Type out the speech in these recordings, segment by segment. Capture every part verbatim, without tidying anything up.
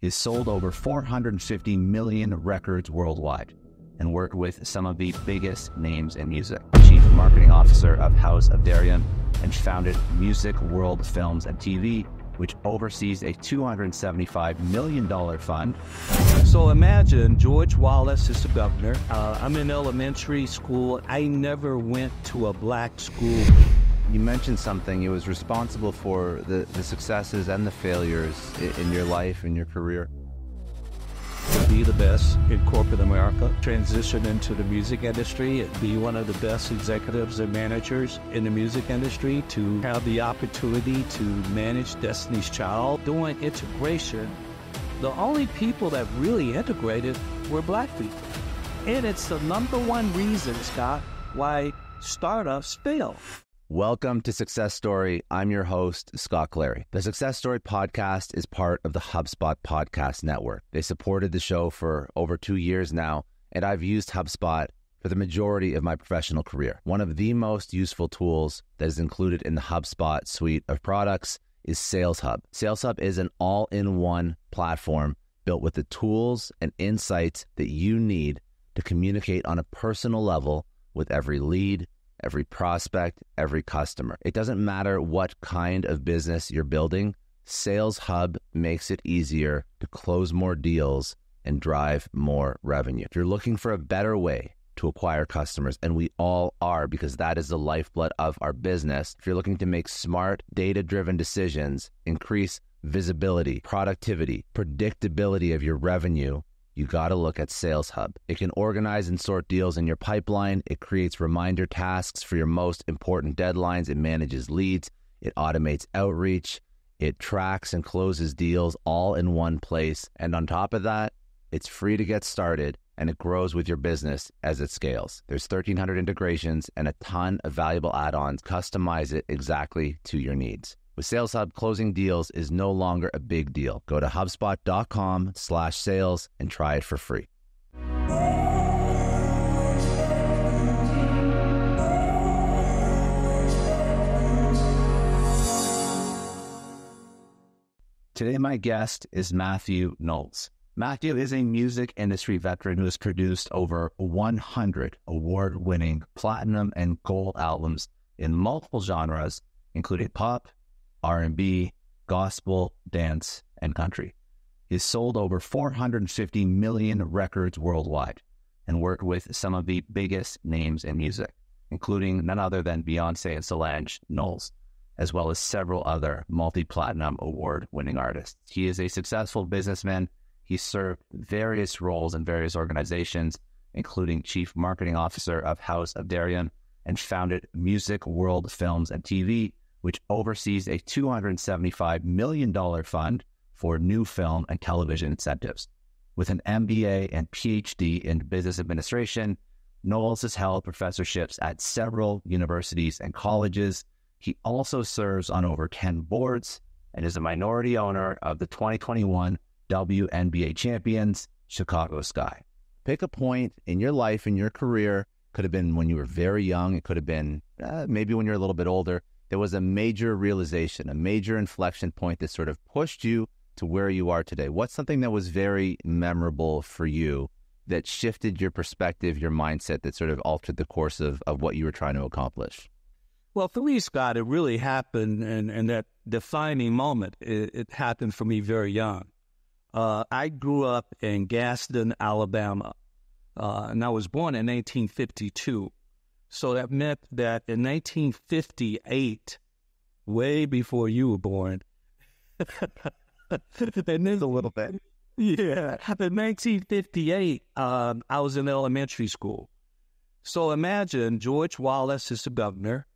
is sold over four hundred fifty million records worldwide and worked with some of the biggest names in music. Chief Marketing Officer of House of Darien and founded Music World Films and T V, which oversees a two hundred seventy-five million dollars fund. So imagine George Wallace is the governor. Uh, I'm in elementary school. I never went to a black school. You mentioned something. It was responsible for the, the successes and the failures in your life and your career. Be the best in corporate America, transition into the music industry, be one of the best executives and managers in the music industry, to have the opportunity to manage Destiny's Child, doing integration. The only people that really integrated were black people. And it's the number one reason, Scott, why startups fail. Welcome to Success Story. I'm your host, Scott Clary. The Success Story podcast is part of the HubSpot podcast network. They supported the show for over two years now, and I've used HubSpot for the majority of my professional career. One of the most useful tools that is included in the HubSpot suite of products is Sales Hub. Sales Hub is an all-in-one platform built with the tools and insights that you need to communicate on a personal level with every lead, every prospect, every customer. It doesn't matter what kind of business you're building, Sales Hub makes it easier to close more deals and drive more revenue. If you're looking for a better way to acquire customers, and we all are because that is the lifeblood of our business, if you're looking to make smart, data-driven decisions, increase visibility, productivity, predictability of your revenue, you got to look at Sales Hub. It can organize and sort deals in your pipeline. It creates reminder tasks for your most important deadlines. It manages leads. It automates outreach. It tracks and closes deals all in one place. And on top of that, it's free to get started and it grows with your business as it scales. There's thirteen hundred integrations and a ton of valuable add-ons. Customize it exactly to your needs. With Sales Hub, closing deals is no longer a big deal. Go to HubSpot.com slash sales and try it for free. Today, my guest is Matthew Knowles. Matthew is a music industry veteran who has produced over one hundred award-winning platinum and gold albums in multiple genres, including pop, R and B, gospel, dance, and country. He has sold over four hundred fifty million records worldwide and worked with some of the biggest names in music, including none other than Beyoncé and Solange Knowles, as well as several other multi-platinum award-winning artists. He is a successful businessman. He served various roles in various organizations, including Chief Marketing Officer of House of Darien, and founded Music World Films and T V, which oversees a two hundred seventy-five million dollars fund for new film and television incentives. With an M B A and P H D in business administration, Knowles has held professorships at several universities and colleges. He also serves on over ten boards and is a minority owner of the twenty twenty-one W N B A champions, Chicago Sky. Pick a point in your life, in your career. Could have been when you were very young. It could have been uh, maybe when you're a little bit older. There was a major realization, a major inflection point that sort of pushed you to where you are today. What's something that was very memorable for you that shifted your perspective, your mindset, that sort of altered the course of, of what you were trying to accomplish? Well, for me, Scott, it really happened, and, and that defining moment, it, it happened for me very young. Uh, I grew up in Gaston, Alabama, uh, and I was born in nineteen fifty-two. So that meant that in nineteen fifty-eight, way before you were born, and then a little bit, yeah, in nineteen fifty-eight, um, I was in elementary school. So imagine George Wallace is the governor.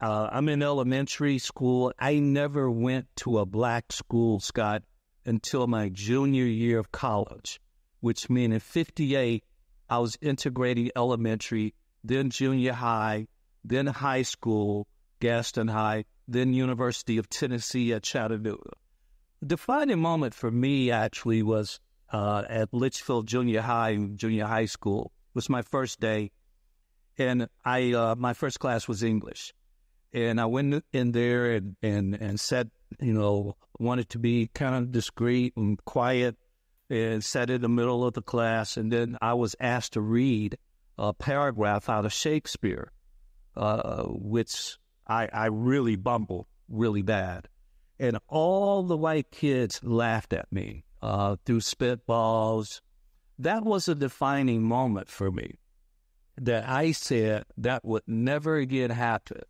Uh, I'm in elementary school. I never went to a black school, Scott, until my junior year of college, which meant in fifty-eight, I was integrating elementary, then junior high, then high school, Gaston High, then University of Tennessee at Chattanooga. The defining moment for me actually was uh, at Litchfield Junior High, junior high school. It was my first day, and I uh, my first class was English. And I went in there and, and, and sat you know, wanted to be kind of discreet and quiet and sat in the middle of the class. And then I was asked to read a paragraph out of Shakespeare, uh, which I, I really bumbled really bad. And all the white kids laughed at me uh, through spitballs. That was a defining moment for me, that I said that would never again happen.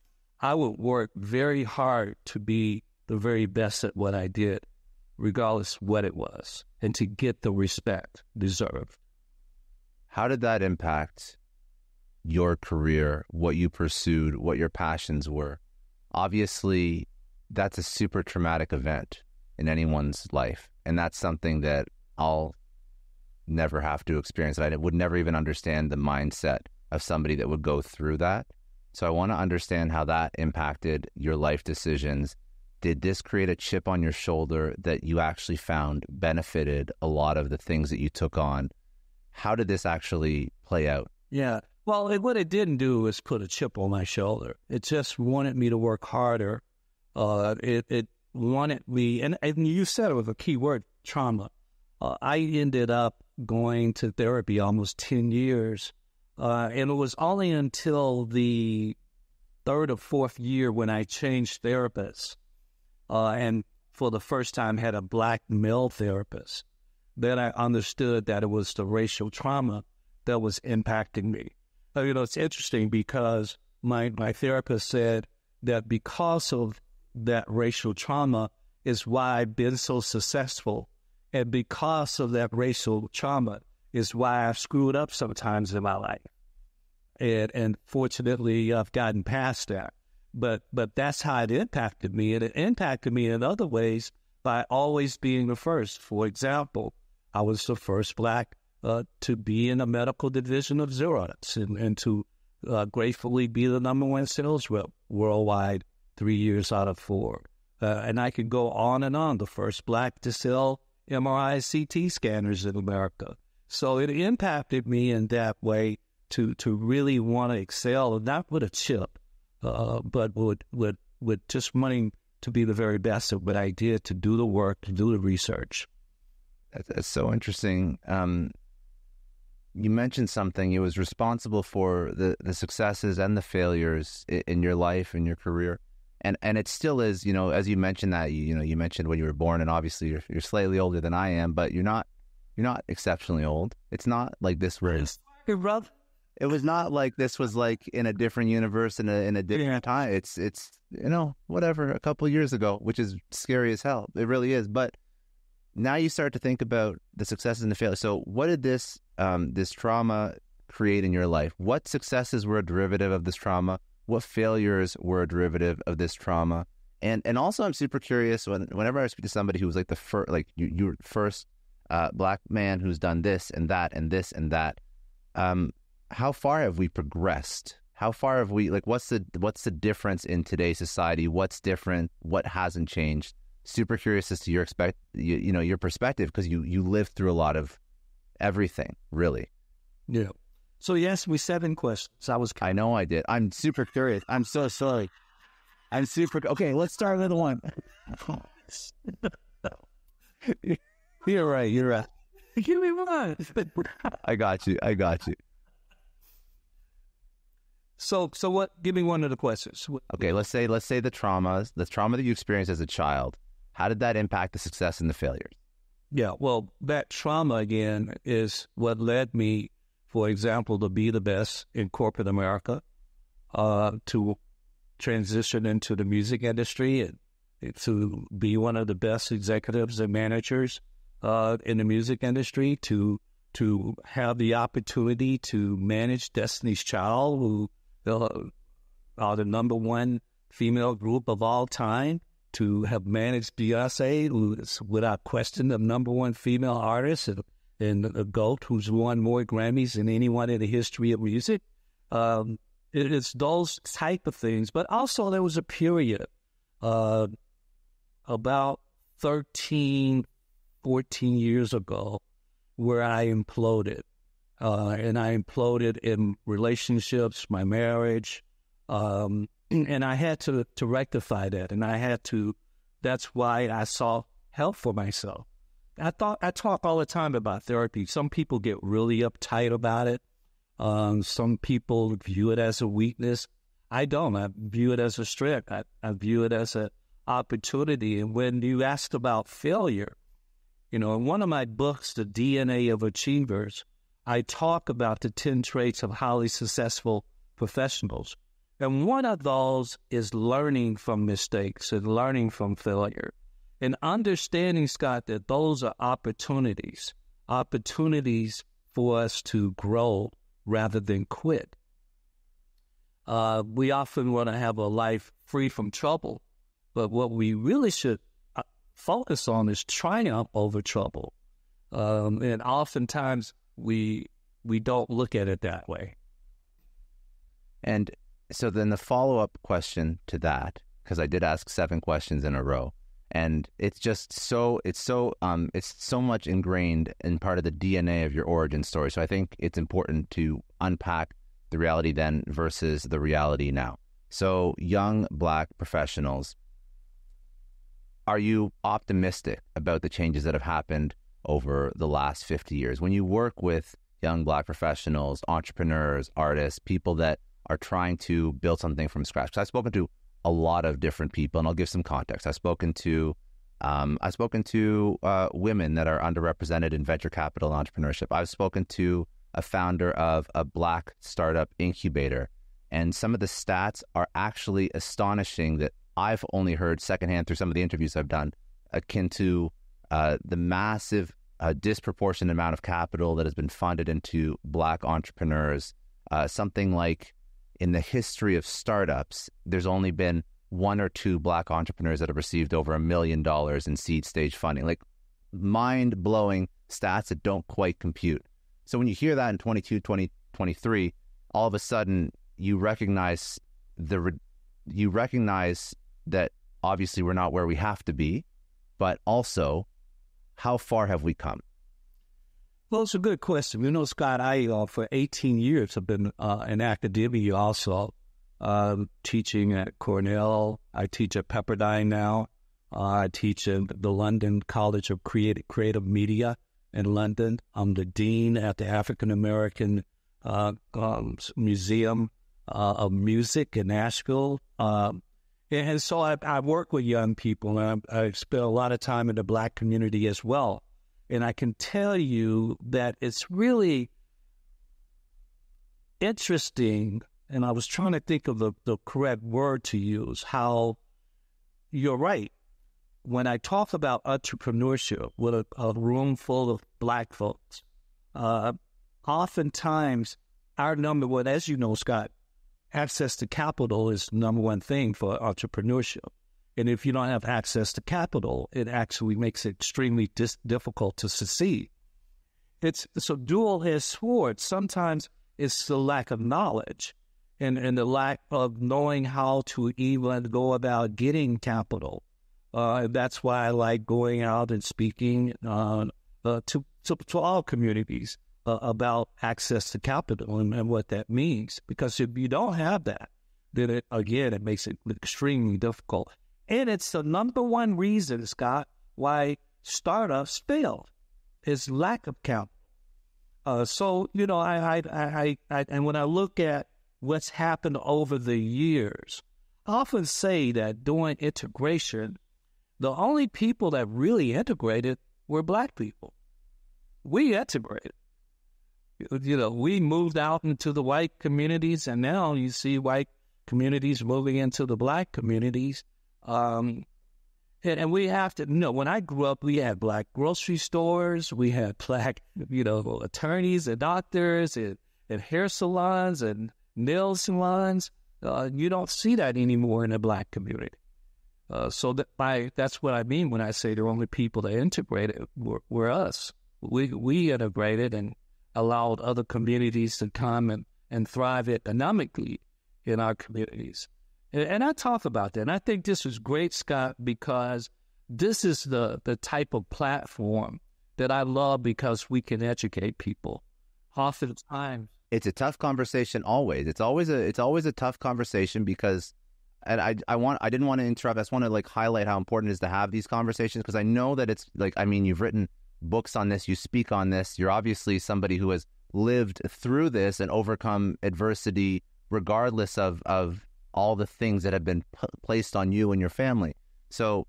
I would work very hard to be the very best at what I did, regardless of what it was, and to get the respect deserved. How did that impact your career, what you pursued, what your passions were? Obviously, that's a super traumatic event in anyone's life, and that's something that I'll never have to experience. I would never even understand the mindset of somebody that would go through that. So I want to understand how that impacted your life decisions. Did this create a chip on your shoulder that you actually found benefited a lot of the things that you took on? How did this actually play out? Yeah. Well, it, what it didn't do was put a chip on my shoulder. It just wanted me to work harder. Uh, it, it wanted me, and, and you said it was a key word, trauma. Uh, I ended up going to therapy almost ten years. Uh, and it was only until the third or fourth year when I changed therapists. Uh, and for the first time had a black male therapist, then I understood that it was the racial trauma that was impacting me. Now, you know, it's interesting because my, my therapist said that because of that racial trauma is why I've been so successful. And because of that racial trauma is why I've screwed up sometimes in my life. And, and fortunately, I've gotten past that. But but that's how it impacted me. And it impacted me in other ways by always being the first. For example, I was the first black uh, to be in the medical division of Xerox and, and to uh, gratefully be the number one sales rep worldwide three years out of four. Uh, and I could go on and on, the first black to sell M R I C T scanners in America. So it impacted me in that way to, to really want to excel, and not with a chip. Uh, but with, with, with just wanting to be the very best at what I did, to do the work, to do the research. That, that's so interesting. Um, you mentioned something. It was responsible for the, the successes and the failures in, in your life, in your career. And and it still is, you know, as you mentioned that, you, you know, you mentioned when you were born, and obviously you're, you're slightly older than I am, but you're not, you're not exceptionally old. It's not like this was... It was not like this was like in a different universe, in a in a different yeah. time. It's, it's you know, whatever, a couple of years ago, which is scary as hell. It really is. But now you start to think about the successes and the failures. So what did this um, this trauma create in your life? What successes were a derivative of this trauma? What failures were a derivative of this trauma? And and also I'm super curious, when, whenever I speak to somebody who was like the first, like you, you were the first uh, black man who's done this and that and this and that, um, how far have we progressed? How far have we, like, what's the, what's the difference in today's society? What's different? What hasn't changed? Super curious as to your expect, you, you know, your perspective, because you, you lived through a lot of everything, really. Yeah. So you asked me seven questions. I was, I know I did. I'm super curious. I'm so sorry. I'm super. Okay. Let's start with one. You're right. You're right. Give me one. I got you. I got you. So, so what, give me one of the questions. Okay. Let's say, let's say the traumas, the trauma that you experienced as a child, how did that impact the success and the failures? Yeah. Well, that trauma again is what led me, for example, to be the best in corporate America, uh, to transition into the music industry and to be one of the best executives and managers, uh, in the music industry, to, to have the opportunity to manage Destiny's Child, who, Uh, are the number one female group of all time, to have managed Beyoncé, who is without question the number one female artist, and, and a GOAT who's won more Grammys than anyone in the history of music. Um, it, it's those type of things. But also there was a period uh, about thirteen, fourteen years ago where I imploded. Uh, and I imploded in relationships, my marriage, um, and I had to, to rectify that. And I had to That's why I sought help for myself. I thought I talk all the time about therapy. Some people get really uptight about it. Um, some people view it as a weakness. I don't. I view it as a strength. I, I view it as an opportunity. And when you asked about failure, you know, in one of my books, The D N A of Achievers, I talk about the ten traits of highly successful professionals. And one of those is learning from mistakes and learning from failure. And understanding, Scott, that those are opportunities, opportunities for us to grow rather than quit. Uh, we often want to have a life free from trouble, but what we really should uh, focus on is triumph over trouble. Um, and oftentimes we we don't look at it that way. And so then the follow-up question to that, because I did ask seven questions in a row, and it's just so, it's so, um, it's so much ingrained in part of the D N A of your origin story. So I think it's important to unpack the reality then versus the reality now. So young Black professionals, are you optimistic about the changes that have happened over the last fifty years? When you work with young Black professionals, entrepreneurs, artists, people that are trying to build something from scratch. So I've spoken to a lot of different people, and I'll give some context. I've spoken to, um, I've spoken to uh, women that are underrepresented in venture capital and entrepreneurship. I've spoken to a founder of a Black startup incubator, and some of the stats are actually astonishing that I've only heard secondhand through some of the interviews I've done, akin to uh, the massive, uh, disproportionate amount of capital that has been funded into Black entrepreneurs. Uh, something like, in the history of startups, there's only been one or two Black entrepreneurs that have received over a million dollars in seed stage funding. Like, mind-blowing stats that don't quite compute. So when you hear that in twenty-two, twenty, twenty-three, all of a sudden you recognize the you recognize that obviously we're not where we have to be, but also how far have we come? Well, it's a good question. You know, Scott, I, uh, for eighteen years, have been uh, in academia also, um, teaching at Cornell. I teach at Pepperdine now. Uh, I teach at the London College of Creative, Creative Media in London. I'm the dean at the African-American uh, um, Museum uh, of Music in Nashville. Um, and, and so I, I work with young people, and I, I spend a lot of time in the Black community as well. And I can tell you that it's really interesting, and I was trying to think of the, the correct word to use, how you're right. When I talk about entrepreneurship with a, a room full of Black folks, uh, oftentimes our number one, as you know, Scott, access to capital is the number one thing for entrepreneurship. And if you don't have access to capital, it actually makes it extremely dis difficult to succeed. It's so dual-edged sword. Sometimes it's the lack of knowledge and, and the lack of knowing how to even go about getting capital. Uh, that's why I like going out and speaking uh, uh, to, to, to all communities uh, about access to capital and, and what that means. Because if you don't have that, then it, again, it makes it extremely difficult. And it's the number one reason, Scott, why startups fail is lack of capital. Uh, so, you know, I, I, I, I, and when I look at what's happened over the years, I often say that during integration, the only people that really integrated were Black people. We integrated. You know, we moved out into the white communities, and now you see white communities moving into the Black communities. Um, and, and we have to, you know, when I grew up, we had Black grocery stores, we had Black, you know, attorneys and doctors and, and hair salons and nail salons. Uh, you don't see that anymore in the Black community. Uh, so that by, that's what I mean when I say the only people that integrated were, were us. We, we integrated and allowed other communities to come and, and thrive economically in our communities. And I talk about that, and I think this is great, Scott, because this is the, the type of platform that I love because we can educate people. Oftentimes, it's a tough conversation. Always, it's always a it's always a tough conversation because and I, I want, I didn't want to interrupt. I just want to like highlight how important it is to have these conversations, because I know that it's like, I mean, you've written books on this, you speak on this, you're obviously somebody who has lived through this and overcome adversity, regardless of, of all the things that have been p- placed on you and your family. So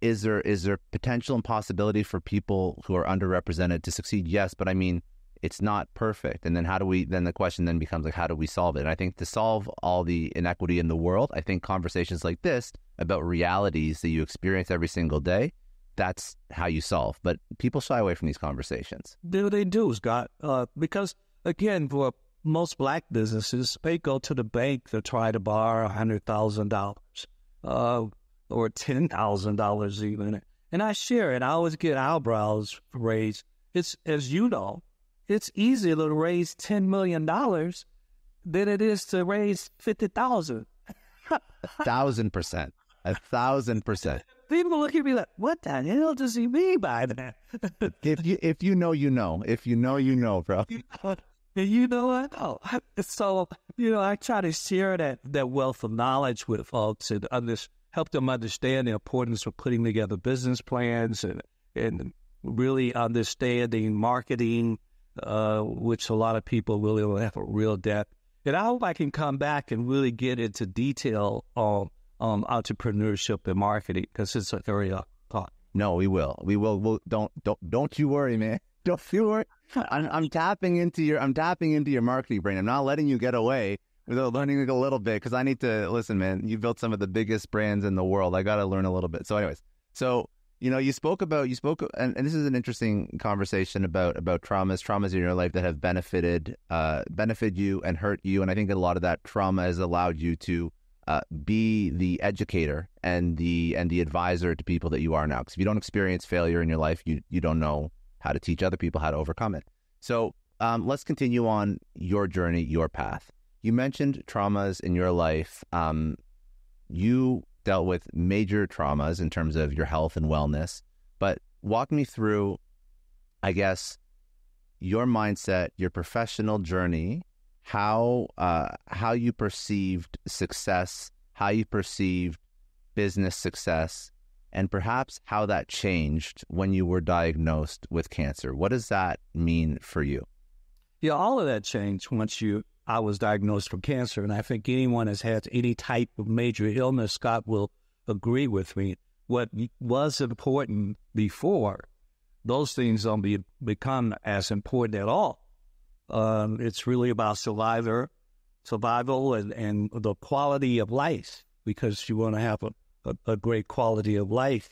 is there, is there potential and possibility for people who are underrepresented to succeed? Yes. But I mean, it's not perfect. And then how do we, then the question then becomes like, how do we solve it? And I think to solve all the inequity in the world, I think conversations like this about realities that you experience every single day, that's how you solve. But people shy away from these conversations. Do they do, Scott? Uh, because again, for most black businesses, they go to the bank to try to borrow one hundred thousand dollars uh, or ten thousand dollars even. And I share it. I always get eyebrows raised. It's, as you know, it's easier to raise ten million dollars than it is to raise fifty thousand dollars. A thousand percent. A thousand percent. People look at me like, what the hell does he mean by that? if you if you know, you know. If you know, you know, bro. You know, I know. So, you know, I try to share that, that wealth of knowledge with folks and under, help them understand the importance of putting together business plans and, and really understanding marketing, Uh, which a lot of people really don't have a real depth. And I hope I can come back and really get into detail on um, entrepreneurship and marketing, because it's an area of thought. No, we will. We will. We'll, don't don't don't you worry, man. Don't you worry. I'm, I'm tapping into your I'm tapping into your marketing brain. I'm not letting you get away without learning a little bit, because I need to listen, man. You built some of the biggest brands in the world. I got to learn a little bit. So, anyways, so. You know, you spoke about, you spoke, and, and this is an interesting conversation about, about traumas, traumas in your life that have benefited, uh, benefited you and hurt you. And I think a lot of that trauma has allowed you to uh, be the educator and the, and the advisor to people that you are now. Because if you don't experience failure in your life, you, you don't know how to teach other people how to overcome it. So um, let's continue on your journey, your path. You mentioned traumas in your life. Um, you dealt with major traumas in terms of your health and wellness, but walk me through, I guess, your mindset, your professional journey, how, uh, how you perceived success, how you perceived business success, and perhaps how that changed when you were diagnosed with cancer. What does that mean for you? Yeah, all of that changed once you I was diagnosed with cancer, and I think anyone has had any type of major illness, Scott, will agree with me. What was important before, those things don't be, become as important at all. Um, it's really about survivor, survival and, and the quality of life, because you want to have a, a, a great quality of life.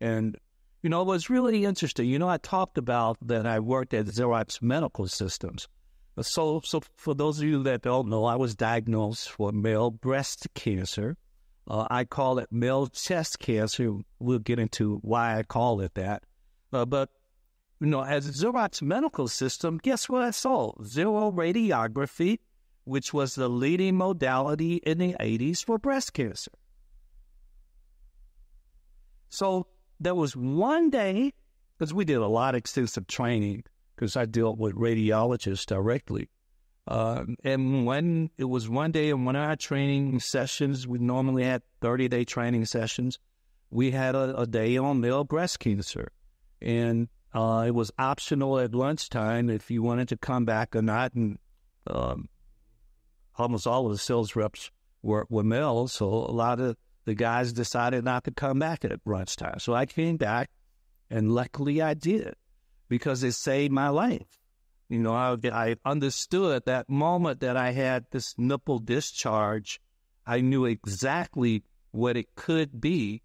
And, you know, it was really interesting. You know, I talked about that I worked at Xerox Medical Systems. So, so for those of you that don't know, I was diagnosed with male breast cancer. Uh, I call it male chest cancer. We'll get into why I call it that. Uh, but, you know, as Xerox Medical System, guess what I saw? Zero radiography, which was the leading modality in the eighties for breast cancer. So there was one day, because we did a lot of extensive training, because I dealt with radiologists directly. Uh, and when it was one day in one of our training sessions, we normally had thirty-day training sessions. We had a, a day on male breast cancer. And uh, it was optional at lunchtime if you wanted to come back or not. And um, almost all of the sales reps were, were male, so a lot of the guys decided not to come back at lunchtime. So I came back, and luckily I did, because it saved my life. You know, I, I understood that moment that I had this nipple discharge. I knew exactly what it could be,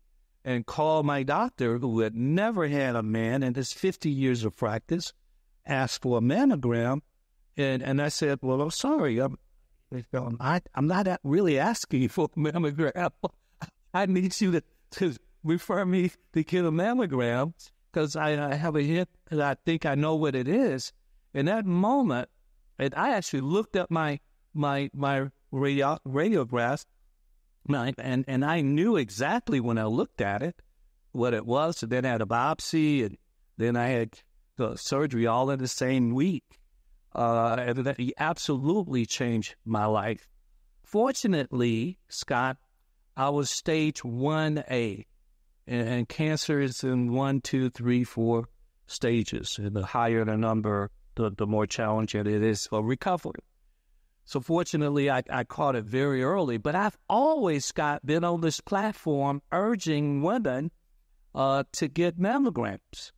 and called my doctor, who had never had a man in his fifty years of practice, asked for a mammogram. And, and I said, well, I'm sorry. I'm, I, I'm not really asking for a mammogram. I need you to, to refer me to get a mammogram, because I, I have a hip and I think I know what it is. In that moment, and I actually looked up my my my radio, radiographs, and, and I knew exactly when I looked at it, what it was. So then I had a biopsy, and then I had the surgery all in the same week. Uh, and that absolutely changed my life Fortunately, Scott, I was stage one A, and, and cancer is in one, two, three, four stages. And the higher the number, the, the more challenging it is for recovery. So fortunately, I, I caught it very early. But I've always, Scott, been on this platform urging women uh, to get mammograms.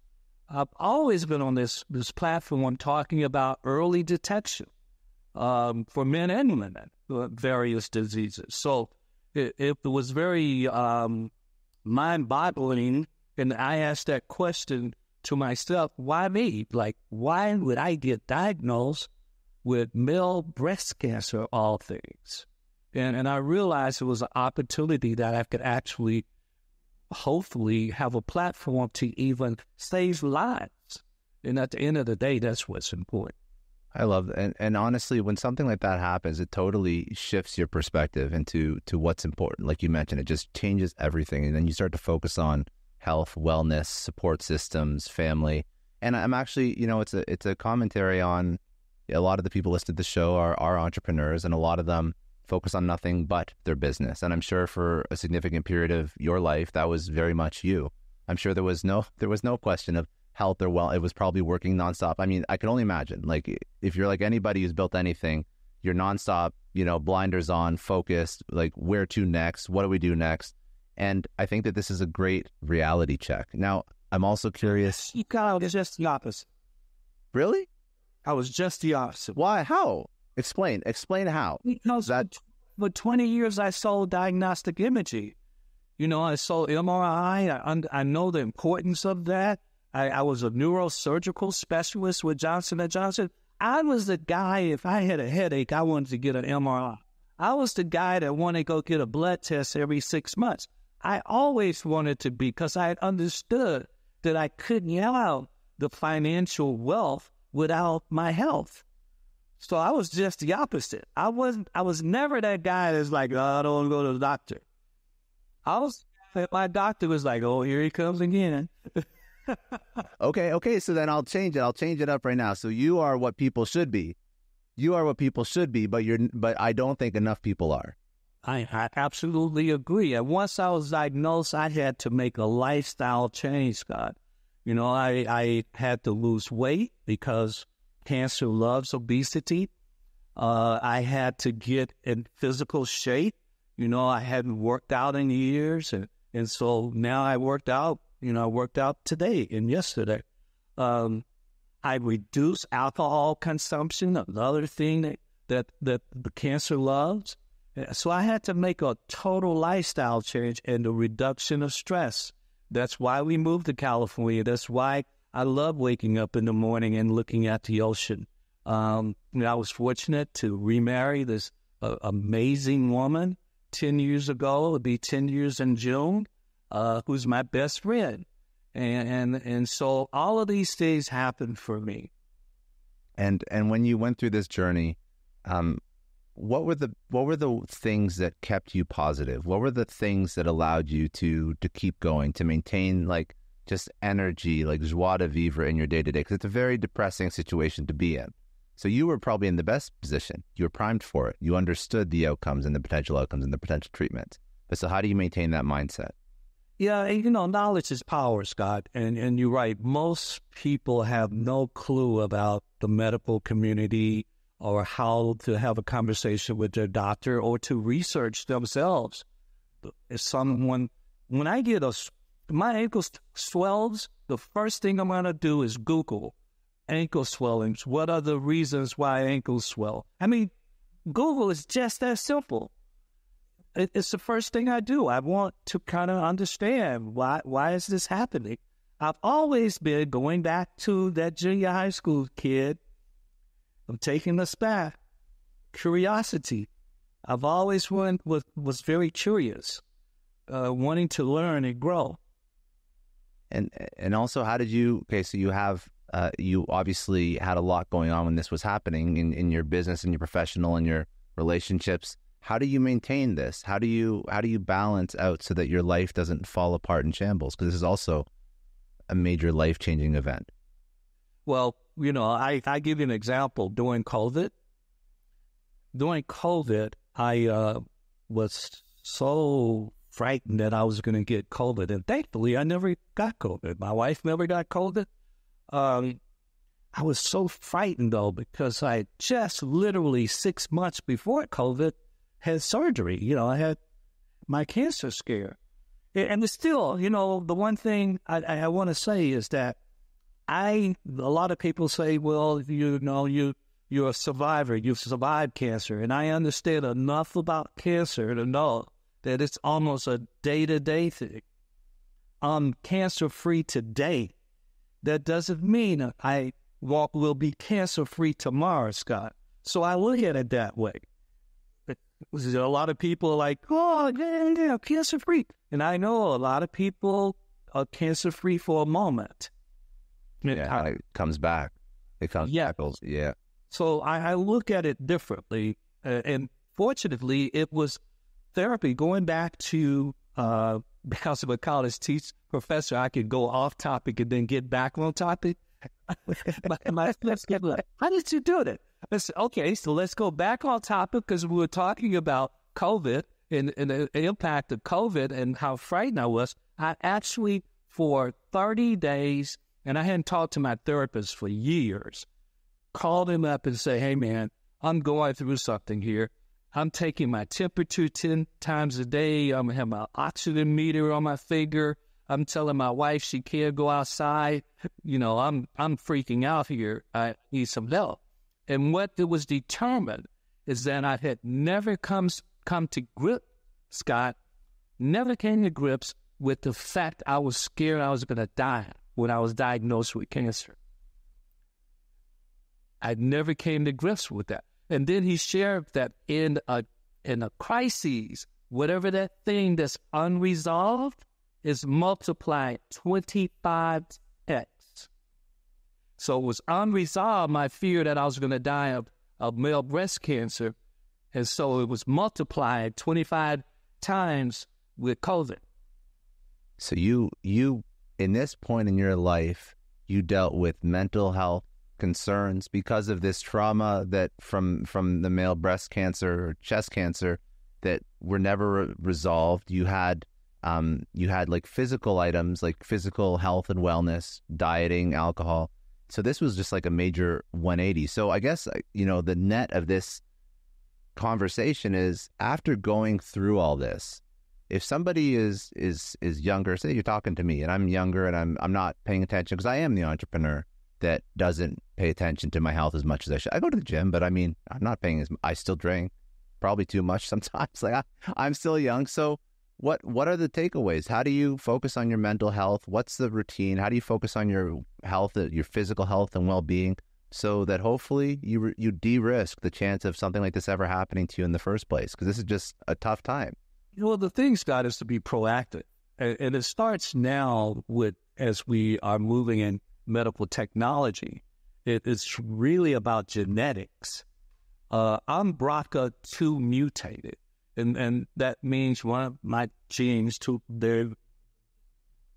I've always been on this, this platform talking about early detection um, for men and women, uh, various diseases. So it, it was very um, mind-boggling, and I asked that question to myself, why me? Like, why would I get diagnosed with male breast cancer, all things? And, and I realized it was an opportunity that I could actually hopefully have a platform to even save lives. And at the end of the day, that's what's important. I love that. And, and honestly, when something like that happens, it totally shifts your perspective into to what's important. Like you mentioned, it just changes everything. And then you start to focus on health, wellness, support systems, family. And I'm actually, you know, it's a it's a commentary on a lot of the people listed the show are, are entrepreneurs, and a lot of them focus on nothing but their business. And I'm sure for a significant period of your life, that was very much you. I'm sure there was no there was no question of health or well. It was probably working nonstop. I mean, I can only imagine, like, if you're like anybody who's built anything, you're nonstop, you know, blinders on, focused, like, where to next? What do we do next? And I think that this is a great reality check. Now, I'm also curious. You got it's just the opposite. Really? I was just the opposite. Why? How? Explain. Explain how. Because that... for twenty years, I sold diagnostic imaging. You know, I sold M R I. I, I know the importance of that. I, I was a neurosurgical specialist with Johnson and Johnson. I was the guy, if I had a headache, I wanted to get an M R I. I was the guy that wanted to go get a blood test every six months. I always wanted to be, because I had understood that I couldn't yell out the financial wealth without my health. So I was just the opposite. I wasn't, I was never that guy that's like, oh, I don't go to the doctor. I was, my doctor was like, oh, here he comes again. okay. Okay. So then I'll change it. I'll change it up right now. So you are what people should be. You are what people should be, but you're, but I don't think enough people are. I, I absolutely agree. And once I was diagnosed, I had to make a lifestyle change, Scott. You know, I, I had to lose weight because cancer loves obesity. Uh, I had to get in physical shape. You know, I hadn't worked out in years. And, and so now I worked out, you know, I worked out today and yesterday. Um, I reduced alcohol consumption, another thing that, that, that the cancer loves. So I had to make a total lifestyle change and the reduction of stress. That's why we moved to California. That's why I love waking up in the morning and looking at the ocean. Um, I was fortunate to remarry this uh, amazing woman ten years ago. It'll be ten years in June, uh, who's my best friend. And, and and so all of these things happened for me. And and when you went through this journey, um, what were the what were the things that kept you positive? What were the things that allowed you to to keep going, to maintain like just energy, like joie de vivre in your day to day? Because it's a very depressing situation to be in. So you were probably in the best position. You were primed for it. You understood the outcomes and the potential outcomes and the potential treatments. But so how do you maintain that mindset? Yeah, you know, knowledge is power, Scott. And and you're right. Most people have no clue about the medical community, or how to have a conversation with their doctor, or to research themselves. If someone, when I get a, my ankle swells, the first thing I'm going to do is Google ankle swellings. What are the reasons why ankles swell? I mean, Google is just that simple. It, it's the first thing I do. I want to kind of understand why, why is this happening? I've always been going back to that junior high school kid. I'm taking a spa. Curiosity. I've always been, was, was very curious, uh, wanting to learn and grow. And and also, how did you, okay, so you have, uh, you obviously had a lot going on when this was happening in, in your business and your professional and your relationships. How do you maintain this? How do you, how do you balance out so that your life doesn't fall apart in shambles? Because this is also a major life-changing event. Well, you know, I, I give you an example. During COVID, during COVID, I uh, was so frightened that I was going to get COVID. And thankfully, I never got COVID. My wife never got COVID. Um, I was so frightened, though, because I just literally six months before COVID had surgery. You know, I had my cancer scare. And it's still, you know, the one thing I, I want to say is that I, a lot of people say, well, you know, you, you're a survivor, you've survived cancer. And I understand enough about cancer to know that it's almost a day-to-day thing. I'm cancer-free today. That doesn't mean I walk, will be cancer-free tomorrow, Scott. So I look at it that way. A lot of people are like, oh, yeah, yeah, cancer-free. And I know a lot of people are cancer-free for a moment. Yeah, I, it comes back. It comes yeah. back. Yeah. So I, I look at it differently. Uh, and fortunately, it was therapy. Going back to, uh, because I'm a college teacher, professor, I could go off topic and then get back on topic. my, my, let's get, how did you do that? Let's, okay, so let's go back on topic because we were talking about COVID and, and the impact of COVID and how frightened I was. I actually, for thirty days, and I hadn't talked to my therapist for years, called him up and said, hey, man, I'm going through something here. I'm taking my temperature ten times a day. I'm going to have my oxygen meter on my finger. I'm telling my wife she can't go outside. You know, I'm I'm freaking out here. I need some help. And what it was determined is that I had never come, come to grips, Scott, never came to grips with the fact I was scared I was going to die when I was diagnosed with cancer. I never came to grips with that. And then he shared that in a, in a crisis, whatever that thing that's unresolved is multiplied twenty-five x. So it was unresolved, my fear that I was going to die of, of male breast cancer. And so it was multiplied twenty-five times with COVID. So you, you, in this point in your life, you dealt with mental health concerns because of this trauma that from, from the male breast cancer or chest cancer that were never re- resolved. You had um, you had like physical items, like physical health and wellness, dieting, alcohol. So this was just like a major one eighty. So I guess, you know, the net of this conversation is after going through all this, if somebody is is is younger, say you're talking to me and I'm younger and I'm I'm not paying attention because I am the entrepreneur that doesn't pay attention to my health as much as I should. I go to the gym, but I mean, I'm not paying as much. I still drink probably too much sometimes. Like I, I'm still young. So what what are the takeaways? How do you focus on your mental health? What's the routine? How do you focus on your health, your physical health and well-being so that hopefully you you de-risk the chance of something like this ever happening to you in the first place? Because this is just a tough time. Well, the thing, Scott, is to be proactive. And, and it starts now with, as we are moving in medical technology, it, it's really about genetics. Uh, I'm B R C A two mutated. And and that means one of my genes, to their,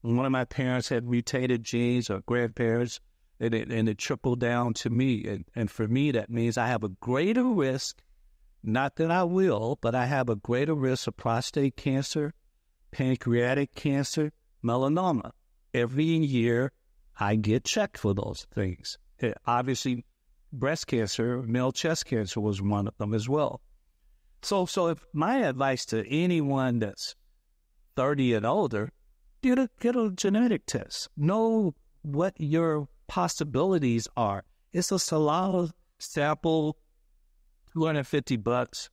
one of my parents had mutated genes or grandparents, and it, and it trickled down to me. And, and for me, that means I have a greater risk, not that I will, but I have a greater risk of prostate cancer, pancreatic cancer, melanoma. Every year, I get checked for those things. It, obviously, breast cancer, male chest cancer was one of them as well. So, so if my advice to anyone that's thirty and older, get a, get a genetic test. Know what your possibilities are. It's a salon sample, two hundred fifty bucks.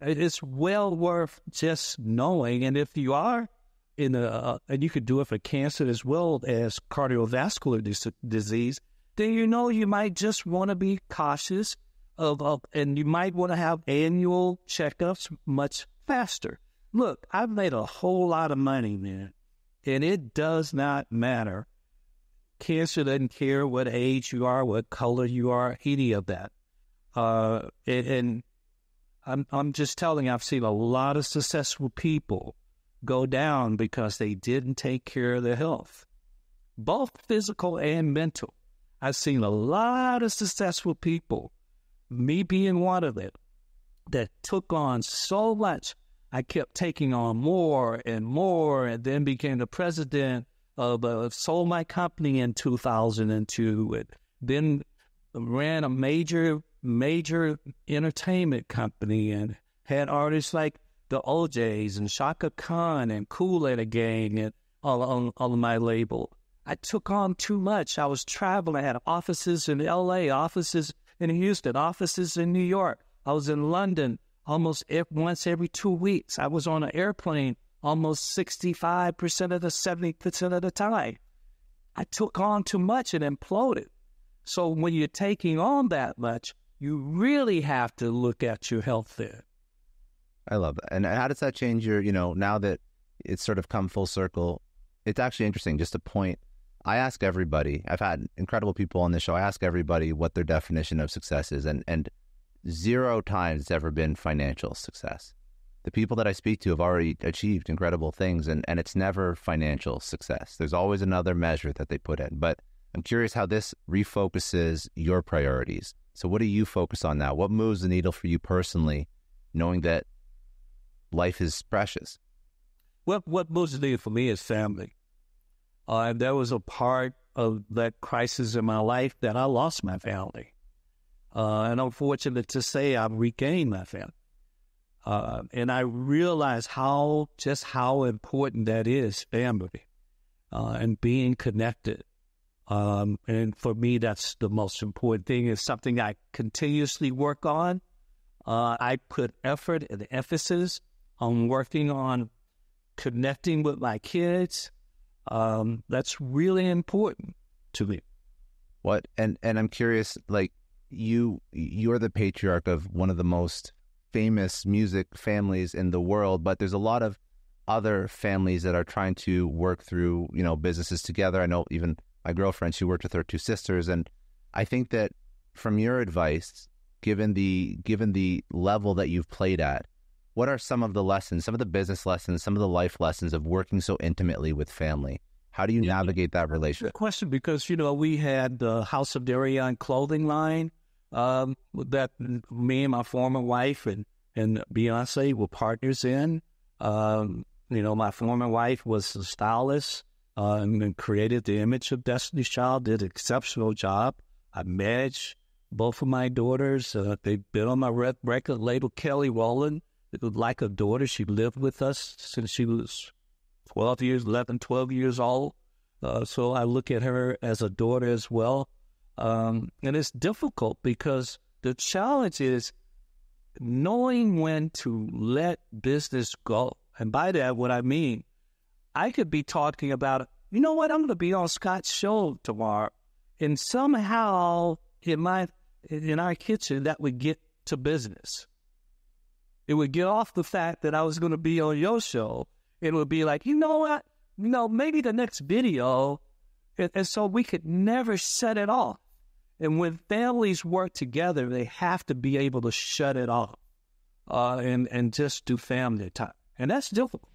It's well worth just knowing. And if you are in a, and you could do it for cancer as well as cardiovascular dis- disease, then you know you might just want to be cautious. Of, of, and you might want to have annual checkups much faster. Look, I've made a whole lot of money, man, and it does not matter. Cancer doesn't care what age you are, what color you are, any of that. Uh, and and I'm, I'm just telling you, I've seen a lot of successful people go down because they didn't take care of their health, both physical and mental. I've seen a lot of successful people, me being one of it, that took on so much. I kept taking on more and more, and then became the president of, uh, sold my company in two thousand two, and then ran a major, major entertainment company and had artists like the O Js and Chaka Khan and Kool and the Gang and all on, on my label. I took on too much. I was traveling. I had offices in L A, offices in Houston, offices in New York. I was in London almost every, once every two weeks. I was on an airplane almost sixty-five percent of the seventy percent of the time. I took on too much and imploded. So when you're taking on that much, you really have to look at your health there. I love that. And how does that change your, you know, now that it's sort of come full circle, it's actually interesting, just a point. I ask everybody, I've had incredible people on this show, I ask everybody what their definition of success is, and, and zero times it's ever been financial success. The people that I speak to have already achieved incredible things, and, and it's never financial success. There's always another measure that they put in. But I'm curious how this refocuses your priorities. So what do you focus on now? What moves the needle for you personally, knowing that life is precious? What, what moves the needle for me is family. Uh, there was a part of that crisis in my life that I lost my family. Uh, and I'm fortunate to say I've regained my family. Uh, and I realize how, just how important that is, family, uh, and being connected. Um, and for me, that's the most important thing. It's something I continuously work on. Uh, I put effort and emphasis on working on connecting with my kids. Um, that's really important to me. What, and, and I'm curious, like you, you're the patriarch of one of the most famous music families in the world, but there's a lot of other families that are trying to work through, you know, businesses together. I know even my girlfriend, she worked with her two sisters. And I think that from your advice, given the, given the level that you've played at, what are some of the lessons, some of the business lessons, some of the life lessons of working so intimately with family? How do you yeah, navigate that relationship? Good question, because, you know, we had the House of Darien clothing line um, that me and my former wife and, and Beyoncé were partners in. Um, you know, my former wife was a stylist uh, and, and created the image of Destiny's Child, did an exceptional job. I managed both of my daughters. Uh, they've been on my record label, Kelly Rowland. Like a daughter, she lived with us since she was twelve years, eleven, twelve years old. Uh, so I look at her as a daughter as well. Um, and it's difficult because the challenge is knowing when to let business go. And by that, what I mean, I could be talking about, you know what, I'm going to be on Scott's show tomorrow. And somehow in my, in our kitchen, that would get to business. It would get off the fact that I was going to be on your show. It would be like, you know what? You know, maybe the next video. And, and so we could never shut it off. And when families work together, they have to be able to shut it off uh, and, and just do family time. And that's difficult.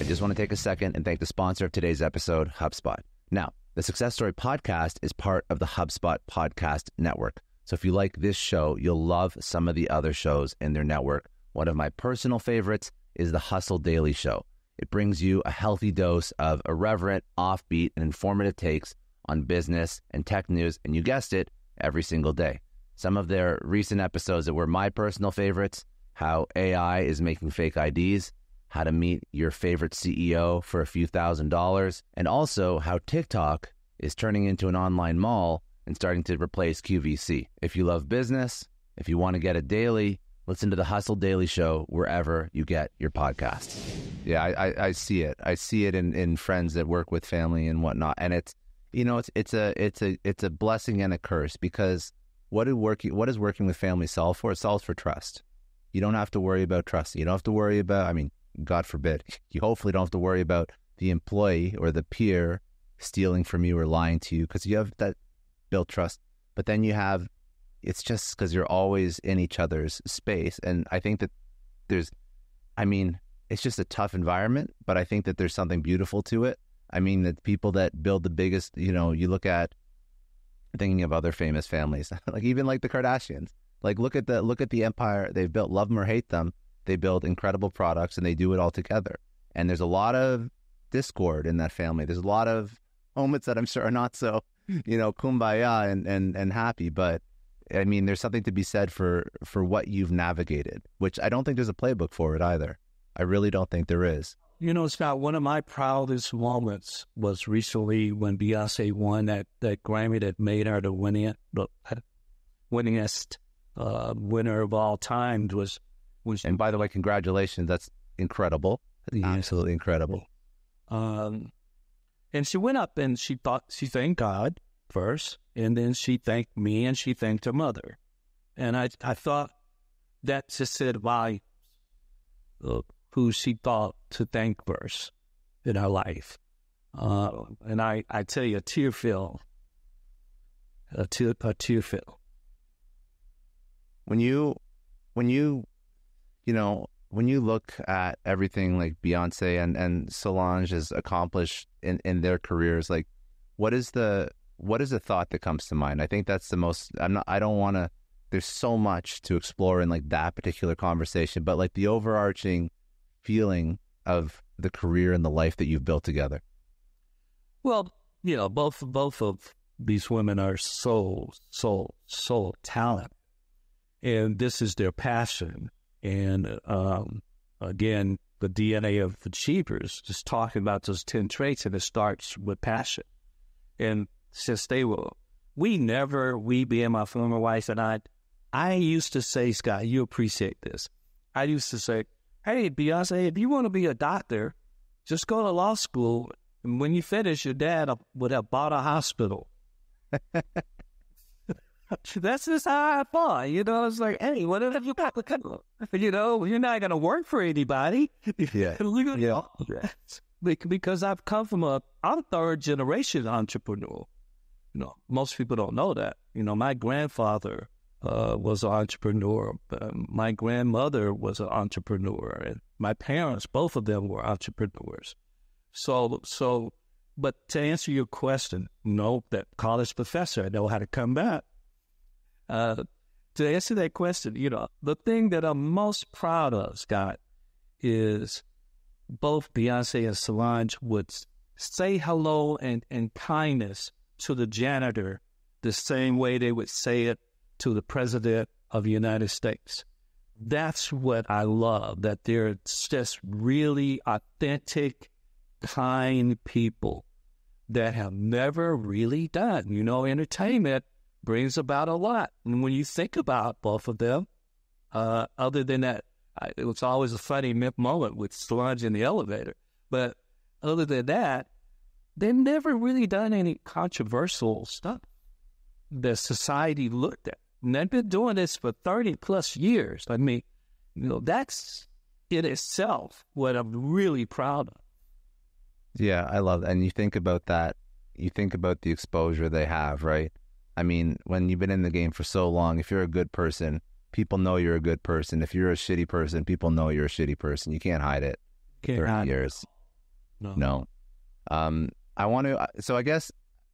I just want to take a second and thank the sponsor of today's episode, HubSpot. Now, the Success Story Podcast is part of the HubSpot Podcast Network. So if you like this show, you'll love some of the other shows in their network. One of my personal favorites is the Hustle Daily Show. It brings you a healthy dose of irreverent, offbeat, and informative takes on business and tech news, and you guessed it, every single day. Some of their recent episodes that were my personal favorites, how A I is making fake I Ds, how to meet your favorite C E O for a few thousand dollars, and also how TikTok is turning into an online mall and starting to replace Q V C. If you love business, if you want to get it daily, listen to the Hustle Daily Show wherever you get your podcasts. Yeah, I, I, I see it. I see it in, in friends that work with family and whatnot. And it's, you know, it's it's a it's a it's a blessing and a curse, because what do working what does working with family solve for? It solves for trust. You don't have to worry about trust. You don't have to worry about. I mean, God forbid, you hopefully don't have to worry about the employee or the peer stealing from you or lying to you, because you have that built trust. But then you have. It's just because you're always in each other's space. And I think that there's, I mean, it's just a tough environment, but I think that there's something beautiful to it. I mean, the people that build the biggest, you know, you look at thinking of other famous families, like even like the Kardashians, Like, look at the look at the empire they've built. Love them or hate them, they build incredible products, and they do it all together. And there's a lot of discord in that family. There's a lot of moments that I'm sure are not so, you know, kumbaya and and and happy. But I mean, there's something to be said for for what you've navigated, which I don't think there's a playbook for it either. I really don't think there is. You know, Scott, one of my proudest moments was recently when Beyoncé won that, that Grammy that made her the winning, the winningest uh, winner of all time. Was, was and by the way, congratulations. That's incredible. That's yeah. Absolutely incredible. Um, and she went up and she thought she thanked God first, and then she thanked me and she thanked her mother. And I, I thought that just said, why? Uh, who she thought to thank first in her life. Uh, and I, I tell you, a tear fell. A tear, a tear fell. When you, when you, you know, when you look at everything like Beyonce and, and Solange has accomplished in, in their careers, like what is the, what is the thought that comes to mind? I think that's the most, I'm not, I don't want to, there's so much to explore in like that particular conversation, but like the overarching feeling of the career and the life that you've built together? Well, you know, both both of these women are so, so, so talented. And this is their passion. And um, again, the D N A of Achievers, just talking about those ten traits, and it starts with passion. And since they were, we never, we being my former wife and I, I used to say, Scott, you appreciate this. I used to say, hey, Beyonce, if you want to be a doctor, just go to law school. And when you finish, your dad would have bought a hospital. That's just how I thought. You know, I was like, hey, what if you pop the You know, you're not going to work for anybody. Yeah. yeah. Because I've come from a, I'm third generation entrepreneur. You know, most people don't know that. You know, my grandfather Uh, was an entrepreneur. Uh, my grandmother was an entrepreneur, and my parents, both of them, were entrepreneurs. So, so, but to answer your question, no, that college professor, I know how to come back. Uh, to answer that question, you know, the thing that I'm most proud of, Scott, is both Beyonce and Solange would say hello and, and kindness to the janitor the same way they would say it to the President of the United States. That's what I love, that they're just really authentic, kind people that have never really done. You know, entertainment brings about a lot. And when you think about both of them, uh, other than that, I, it was always a funny moment with Solange in the elevator. But other than that, they've never really done any controversial stuff that society looked at. And they've been doing this for thirty plus years. I mean, you know, that's in itself what I'm really proud of. Yeah, I love that. And you think about that, you think about the exposure they have, right? I mean, when you've been in the game for so long, if you're a good person, people know you're a good person. If you're a shitty person, people know you're a shitty person. You can't hide it. Can't hide years. It. No. No. Um, I want to, so I guess,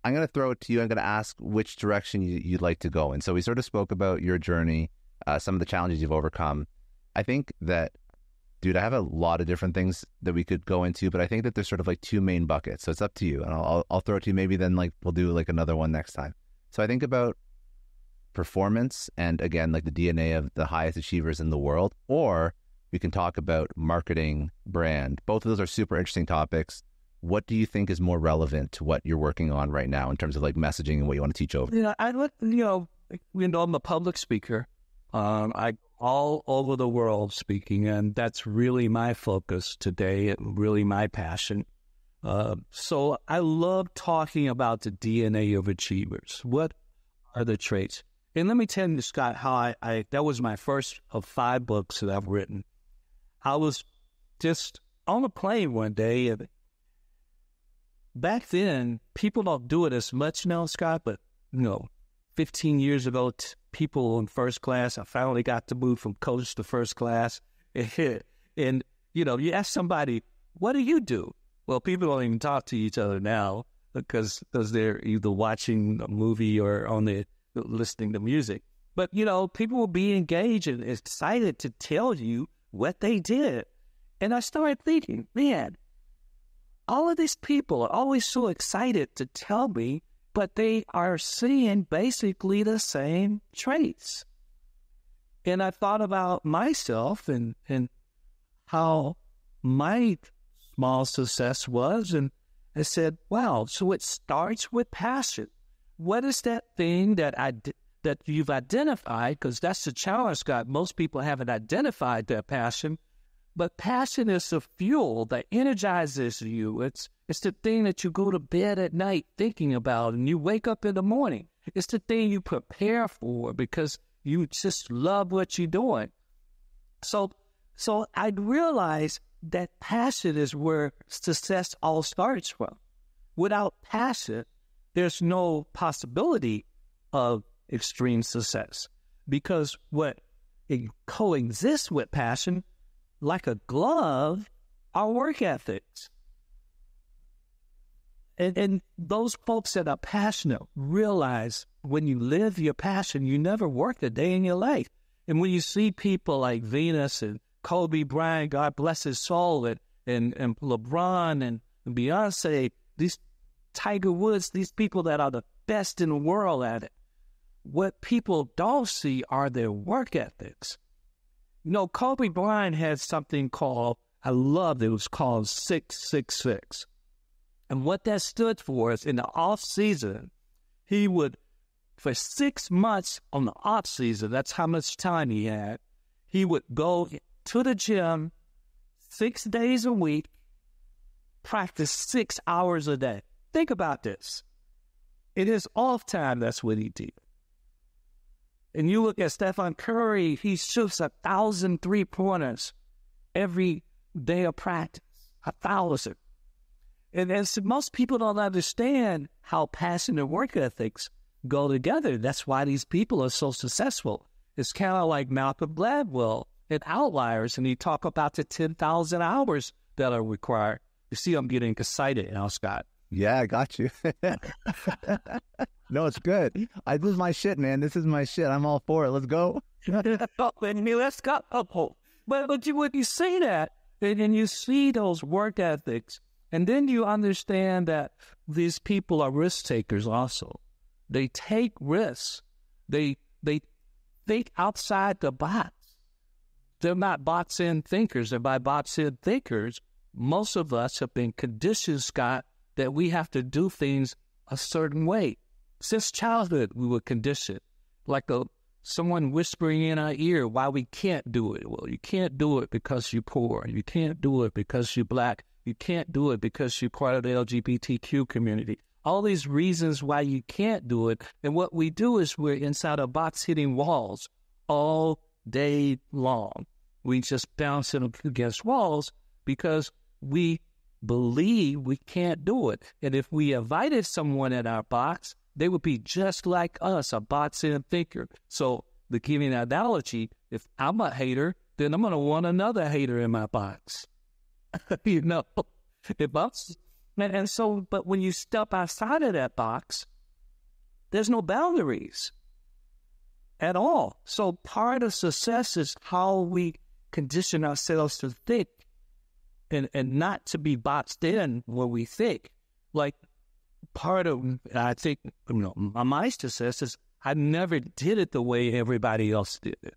I'm going to throw it to you. I'm going to ask which direction you'd like to go in. So we sort of spoke about your journey, uh, some of the challenges you've overcome. I think that, dude, I have a lot of different things that we could go into, but I think that there's sort of like two main buckets. So it's up to you, and I'll, I'll throw it to you. Maybe then like we'll do like another one next time. So I think about performance and again, like the D N A of the highest achievers in the world, or we can talk about marketing, brand. Both of those are super interesting topics. What do you think is more relevant to what you're working on right now in terms of like messaging and what you want to teach over? You know, I look, you know, you know, I'm a public speaker. Um, I all over the world speaking, and that's really my focus today and really my passion. Uh, so I love talking about the D N A of achievers. What are the traits? And let me tell you, Scott, how I, I that was my first of five books that I've written. I was just on a plane one day and back then, people don't do it as much now, Scott, but, you know, fifteen years ago, t- people in first class, I finally got to move from coach to first class. And, you know, you ask somebody, what do you do? Well, people don't even talk to each other now because, because they're either watching a movie or on the listening to music. But, you know, people will be engaged and excited to tell you what they did. And I started thinking, man, all of these people are always so excited to tell me, but they are seeing basically the same traits. And I thought about myself and, and how my small success was. And I said, wow, so it starts with passion. What is that thing that I did, that you've identified? Because that's the challenge, Scott. Most people haven't identified their passion. But passion is the fuel that energizes you. It's it's the thing that you go to bed at night thinking about and you wake up in the morning. It's the thing you prepare for because you just love what you're doing. So so I realized that passion is where success all starts from. Without passion, there's no possibility of extreme success, because what it coexists with passion, like a glove, are work ethics. And, and those folks that are passionate realize when you live your passion, you never work a day in your life. And when you see people like Venus and Kobe Bryant, God bless his soul, and, and, and LeBron and Beyonce, these Tiger Woods, these people that are the best in the world at it, what people don't see are their work ethics. You know, Kobe Bryant had something called, I loved it, it was called six six six. And what that stood for is in the off season, he would, for six months on the off season, that's how much time he had, he would go to the gym six days a week, practice six hours a day. Think about this. In his off time, that's what he did. And you look at Stephon Curry, he shoots a thousand three-pointers every day of practice, a thousand. And, and so most people don't understand how passion and work ethics go together. That's why these people are so successful. It's kind of like Malcolm Gladwell in Outliers, and he talk about the ten thousand hours that are required. You see, I'm getting excited now, Scott. Yeah, I got you. No, it's good. I, this is my shit, man. This is my shit. I'm all for it. Let's go. Let's go. But, but you, when you see that, and, and you see those work ethics, and then you understand that these people are risk takers also. They take risks. They, they think outside the box. They're not box-in thinkers. And by box-in thinkers, most of us have been conditioned, Scott, that we have to do things a certain way. Since childhood, we were conditioned, like a, someone whispering in our ear why we can't do it. Well, you can't do it because you're poor. You can't do it because you're black. You can't do it because you're part of the L G B T Q community. All these reasons why you can't do it. And what we do is we're inside a box hitting walls all day long. We just bounce against walls because we believe we can't do it. And if we invited someone in our box, they would be just like us, a box-in thinker. So to give you an analogy, if I'm a hater, then I'm going to want another hater in my box. You know, if I'm, and, and so, but when you step outside of that box, there's no boundaries at all. So part of success is how we condition ourselves to think and, and not to be boxed in when we think. Like, part of, I think, you know, my success is I never did it the way everybody else did it.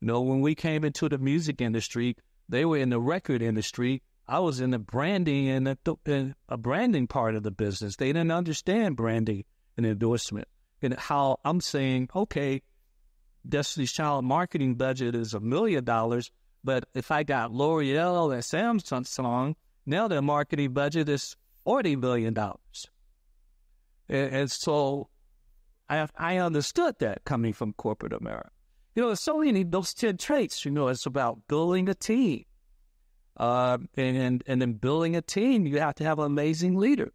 You know, when we came into the music industry, they were in the record industry. I was in the branding and the, in a branding part of the business. They didn't understand branding and endorsement and how I'm saying, okay, Destiny's Child marketing budget is a million dollars, but if I got L'Oreal and Samsung, now their marketing budget is forty million dollars. And, and so I, I understood that coming from corporate America. You know, there's so many, those ten traits, you know, it's about building a team. Uh, and, and, and in building a team, you have to have an amazing leader,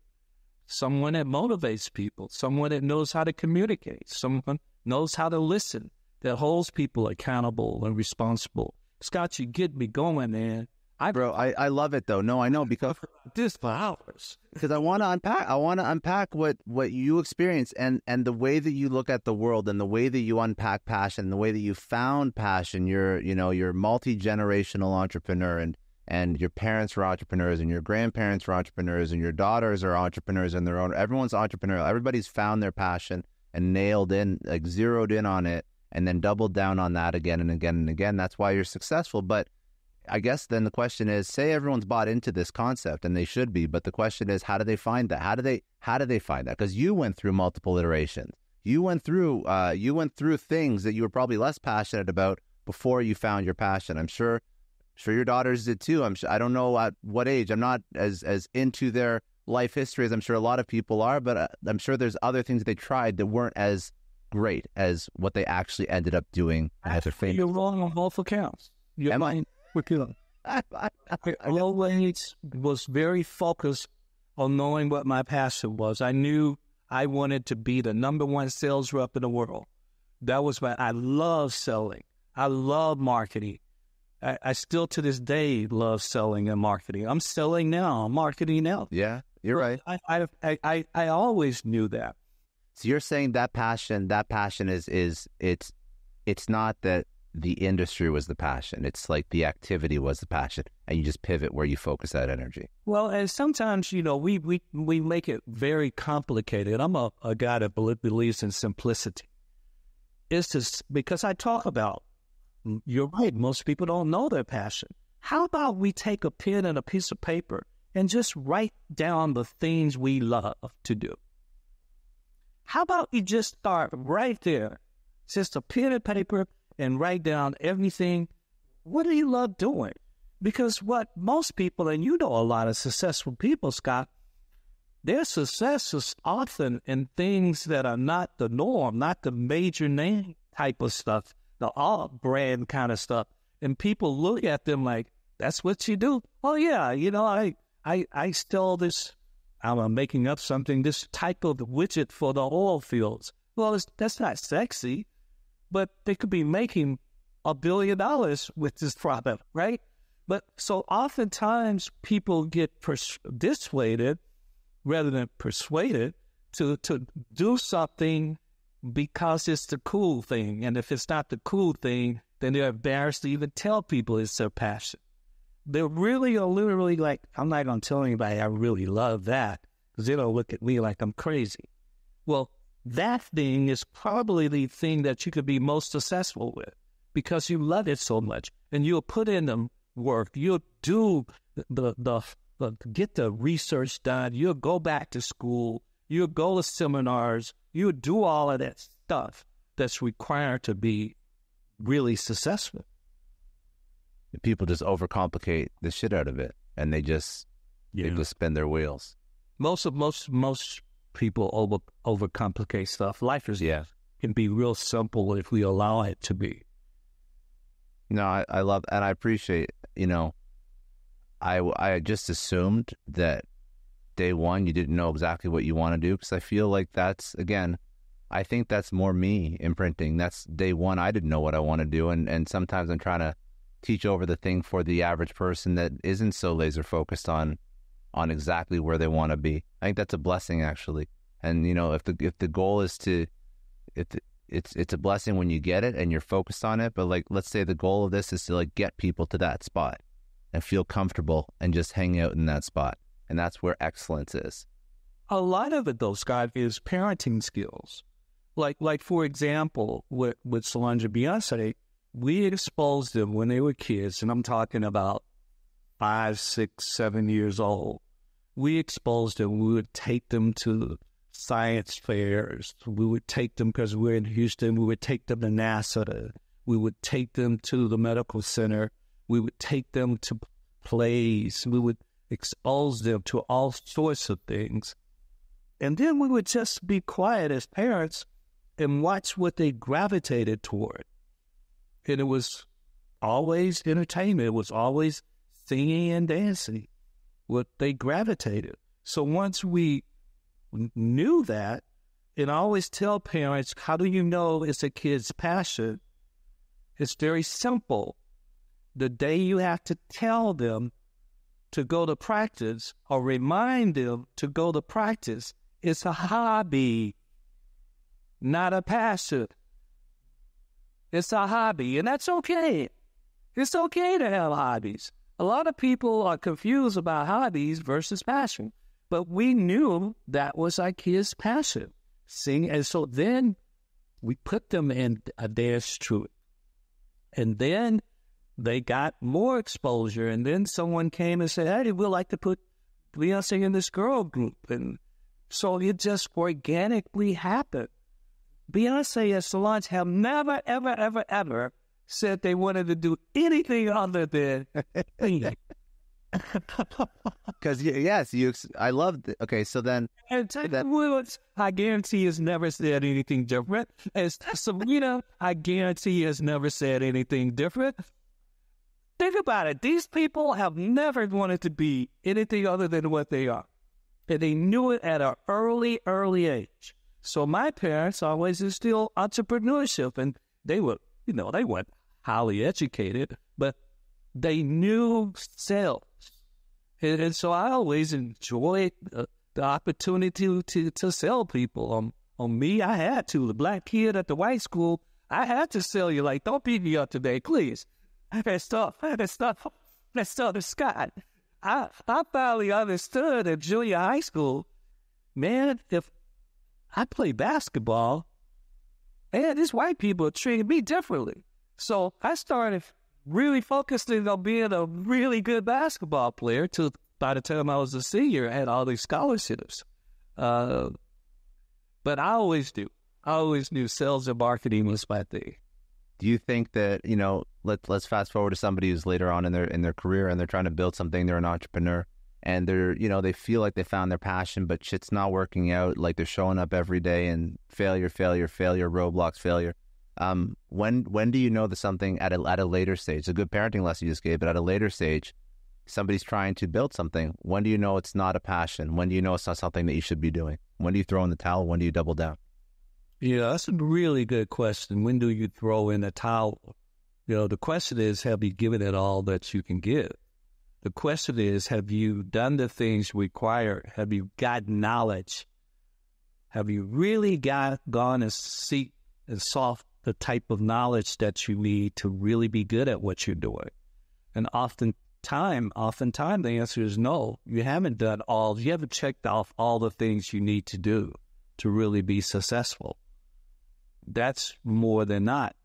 someone that motivates people, someone that knows how to communicate, someone knows how to listen, that holds people accountable and responsible. Scott, you get me going, man. I bro, I, I love it though. No, I know because this for hours because I want to unpack. I want to unpack what what you experience and and the way that you look at the world and the way that you unpack passion, the way that you found passion. You're you know you're multi-generational entrepreneur and and your parents were entrepreneurs and your grandparents were entrepreneurs and your daughters are entrepreneurs and their own. Everyone's entrepreneurial. Everybody's found their passion and nailed in, like zeroed in on it, and then doubled down on that again and again and again. That's why you're successful. But I guess then the question is, say everyone's bought into this concept and they should be, but the question is, how do they find that? How do they, how do they find that? Because you went through multiple iterations. You went through, uh, you went through things that you were probably less passionate about before you found your passion. I'm sure, I'm sure your daughters did too. I'm sure, I don't know at what age. I'm not as, as into their life history as I'm sure a lot of people are, but I'm sure there's other things they tried that weren't as great as what they actually ended up doing. You're wrong on both accounts. You're Am I? I, I, I, I always was very focused on knowing what my passion was. I knew I wanted to be the number one sales rep in the world. That was my, I love selling. I love marketing. I, I still to this day love selling and marketing. I'm selling now, I'm marketing now. Yeah, you're right. I, I, I, I, I always knew that. So you're saying that passion, that passion is, is it's, it's not that the industry was the passion. It's like the activity was the passion, and you just pivot where you focus that energy. Well, and sometimes, you know, we, we, we make it very complicated. I'm a, a guy that believes in simplicity. It's just because I talk about, you're right, most people don't know their passion. How about we take a pen and a piece of paper and just write down the things we love to do? How about we just start right there, just a pen and paper, and write down everything. What do you love doing? Because what most people, and you know a lot of successful people, Scott, their success is often in things that are not the norm, not the major name type of stuff, the off-brand kind of stuff. And people look at them like, that's what you do? Oh, yeah, you know, I, I, I stole this, I'm making up something, this type of widget for the oil fields. Well, it's, that's not sexy. But they could be making a billion dollars with this product, right? But so oftentimes people get pers dissuaded rather than persuaded to, to do something because it's the cool thing. And if it's not the cool thing, then they're embarrassed to even tell people it's their passion. They're really or literally like, I'm not going to tell anybody I really love that because they don't look at me like I'm crazy. Well, that thing is probably the thing that you could be most successful with because you love it so much, and you'll put in the work. You'll do the, the, the get the research done. You'll go back to school. You'll go to seminars. You'll do all of that stuff that's required to be really successful. People just overcomplicate the shit out of it, and they just yeah. they just spin their wheels. Most of most most. People over overcomplicate stuff. Life is yeah can be real simple if we allow it to be. No, I, I love and I appreciate. You know, I I just assumed that day one you didn't know exactly what you want to do because I feel like that's again, I think that's more me imprinting. That's day one. I didn't know what I want to do, and and sometimes I'm trying to teach over the thing for the average person that isn't so laser focused on. on exactly where they want to be. I think that's a blessing actually. And you know, if the, if the goal is to, if the, it's, it's a blessing when you get it and you're focused on it, but like, let's say the goal of this is to like get people to that spot and feel comfortable and just hang out in that spot. And that's where excellence is. A lot of it though, Scott, is parenting skills. Like, like for example, with, with Solange and Beyoncé, we exposed them when they were kids. And I'm talking about five, six, seven years old. We exposed them. We would take them to science fairs. We would take them because we're in Houston. We would take them to NASA. We would take them to the medical center. We would take them to plays. We would expose them to all sorts of things. And then we would just be quiet as parents and watch what they gravitated toward. And it was always entertainment. It was always singing and dancing, what they gravitated. So once we knew that, and I always tell parents, how do you know it's a kid's passion? It's very simple. the day you have to tell them to go to practice or remind them to go to practice, it's a hobby, not a passion. It's a hobby, and that's okay. It's okay to have hobbies. A lot of people are confused about hobbies versus passion, but we knew that was our kids' passion. Sing, and so then we put them in a dance troupe. And then they got more exposure, and then someone came and said, hey, we'd like to put Beyoncé in this girl group. And so it just organically happened. Beyoncé and Solange have never, ever, ever, ever said they wanted to do anything other than singing. Because, yes, you. I love it. Okay, so then. And Tiger Woods, I guarantee, has never said anything different. And Sabrina, I guarantee, has never said anything different. Think about it. These people have never wanted to be anything other than what they are. And they knew it at an early, early age. So my parents always instilled entrepreneurship, and they were, you know, they weren't highly educated, but they knew sales. And, and so I always enjoyed uh, the opportunity to, to, to sell people. Um, on me, I had to. The black kid at the white school, I had to sell you. Like, don't beat me up today, please. That stuff, that stuff, that stuff to Scott. I, I finally understood at junior high school, man, if I play basketball, and these white people are treating me differently. So I started really focusing on being a really good basketball player. Till by the time I was a senior, I had all these scholarships. Uh, but I always knew. I always knew sales and marketing was my thing. Do you think that, you know, let, let's fast forward to somebody who's later on in their in their career and they're trying to build something, they're an entrepreneur, and they're, you know, they feel like they found their passion, but shit's not working out. Like they're showing up every day and failure, failure, failure, roadblocks, failure. Um, when when do you know that something at a, at a later stage, it's a good parenting lesson you just gave, but at a later stage, somebody's trying to build something. When do you know it's not a passion? When do you know it's not something that you should be doing? When do you throw in the towel? When do you double down? Yeah, that's a really good question. When do you throw in the towel? You know, the question is, have you given it all that you can give? The question is, have you done the things required? Have you got knowledge? Have you really got gone and seek and sought the type of knowledge that you need to really be good at what you're doing? And oftentimes, oftentimes the answer is no. You haven't done all, you haven't checked off all the things you need to do to really be successful. That's more than not.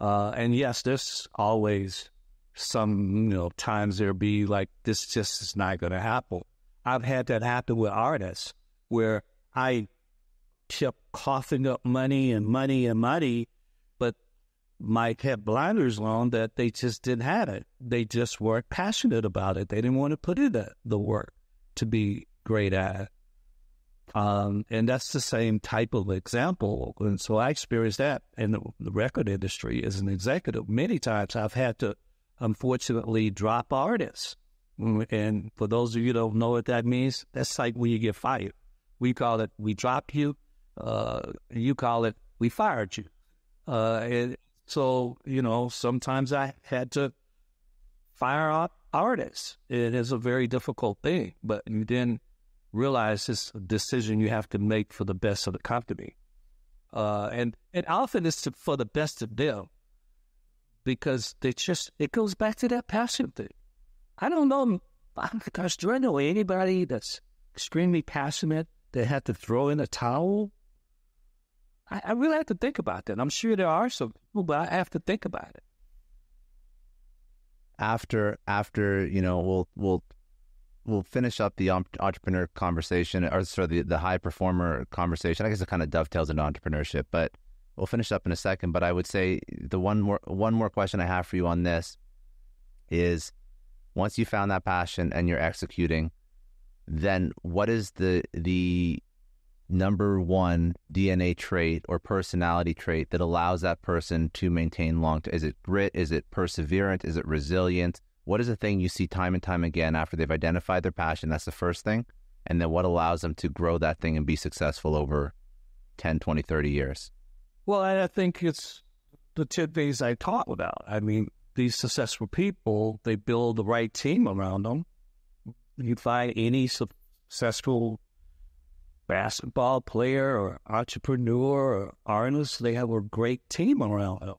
Uh, and yes, there's always some, you know, times there'll be like, this just is not going to happen. I've had that happen with artists where I kept coughing up money and money and money, but my had blinders on that they just didn't have it. They just weren't passionate about it. They didn't want to put in the, the work to be great at it. Um, and that's the same type of example. And so I experienced that in the, the record industry as an executive. Many times I've had to, unfortunately, drop artists. And for those of you who don't know what that means, that's like when you get fired. We call it, we dropped you. Uh, you call it, we fired you. Uh, and so, you know, sometimes I had to fire up artists. It is a very difficult thing, but you then realize it's a decision you have to make for the best of the company. Uh, and, and often it's to, for the best of them, because they just, it goes back to that passion thing. I don't know, gosh, do I know anybody that's extremely passionate that had to throw in a towel? I, I really have to think about that. I'm sure there are some people, but I have to think about it. After, after, you know, we'll, we'll, We'll finish up the entrepreneur conversation, or sort of the, the high performer conversation. I guess it kind of dovetails into entrepreneurship, but we'll finish up in a second. But I would say the one more one more question I have for you on this is, once you found that passion and you're executing, then what is the the number one D N A trait or personality trait that allows that person to maintain long term? Is it grit? Is it perseverant? Is it resilient? What is the thing you see time and time again after they've identified their passion? That's the first thing. And then what allows them to grow that thing and be successful over ten, twenty, thirty years? Well, I think it's the two things I talked about. I mean, these successful people, they build the right team around them. You find any successful basketball player or entrepreneur or artist, they have a great team around them.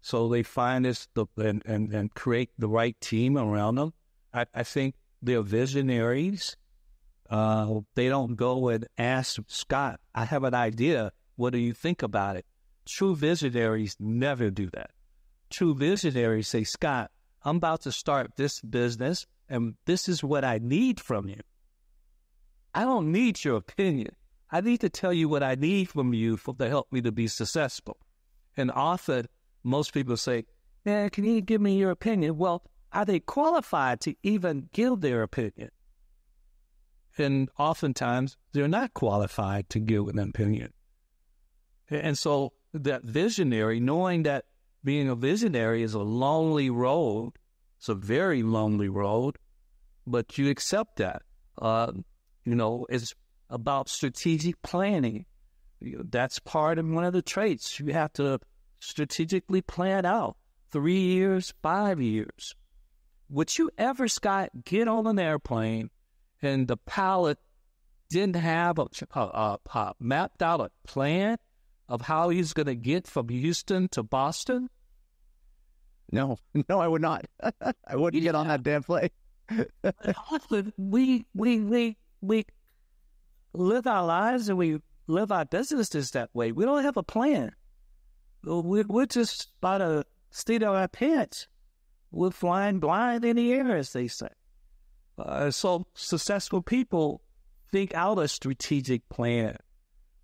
So they find this the, and, and, and create the right team around them. I, I think they're visionaries. Uh, they don't go and ask, Scott, I have an idea. What do you think about it? True visionaries never do that. True visionaries say, Scott, I'm about to start this business, and this is what I need from you. I don't need your opinion. I need to tell you what I need from you for, to help me to be successful. And often, most people say, eh, can you give me your opinion? Well, are they qualified to even give their opinion? And oftentimes, they're not qualified to give an opinion. And so that visionary, knowing that being a visionary is a lonely road, it's a very lonely road, but you accept that. Uh, you know, it's about strategic planning. That's part of one of the traits. You have to strategically plan out three years, five years. Would you ever, Scott, get on an airplane and the pilot didn't have a, a, a, a mapped out a plan of how he's going to get from Houston to Boston? No, no, I would not. I wouldn't yeah. get on that damn plane. we, we, we, we live our lives and we live our businesses that way. We don't have a plan. We're, we're just by the seat of our pants. We're flying blind in the air, as they say. Uh, so successful people think out a strategic plan.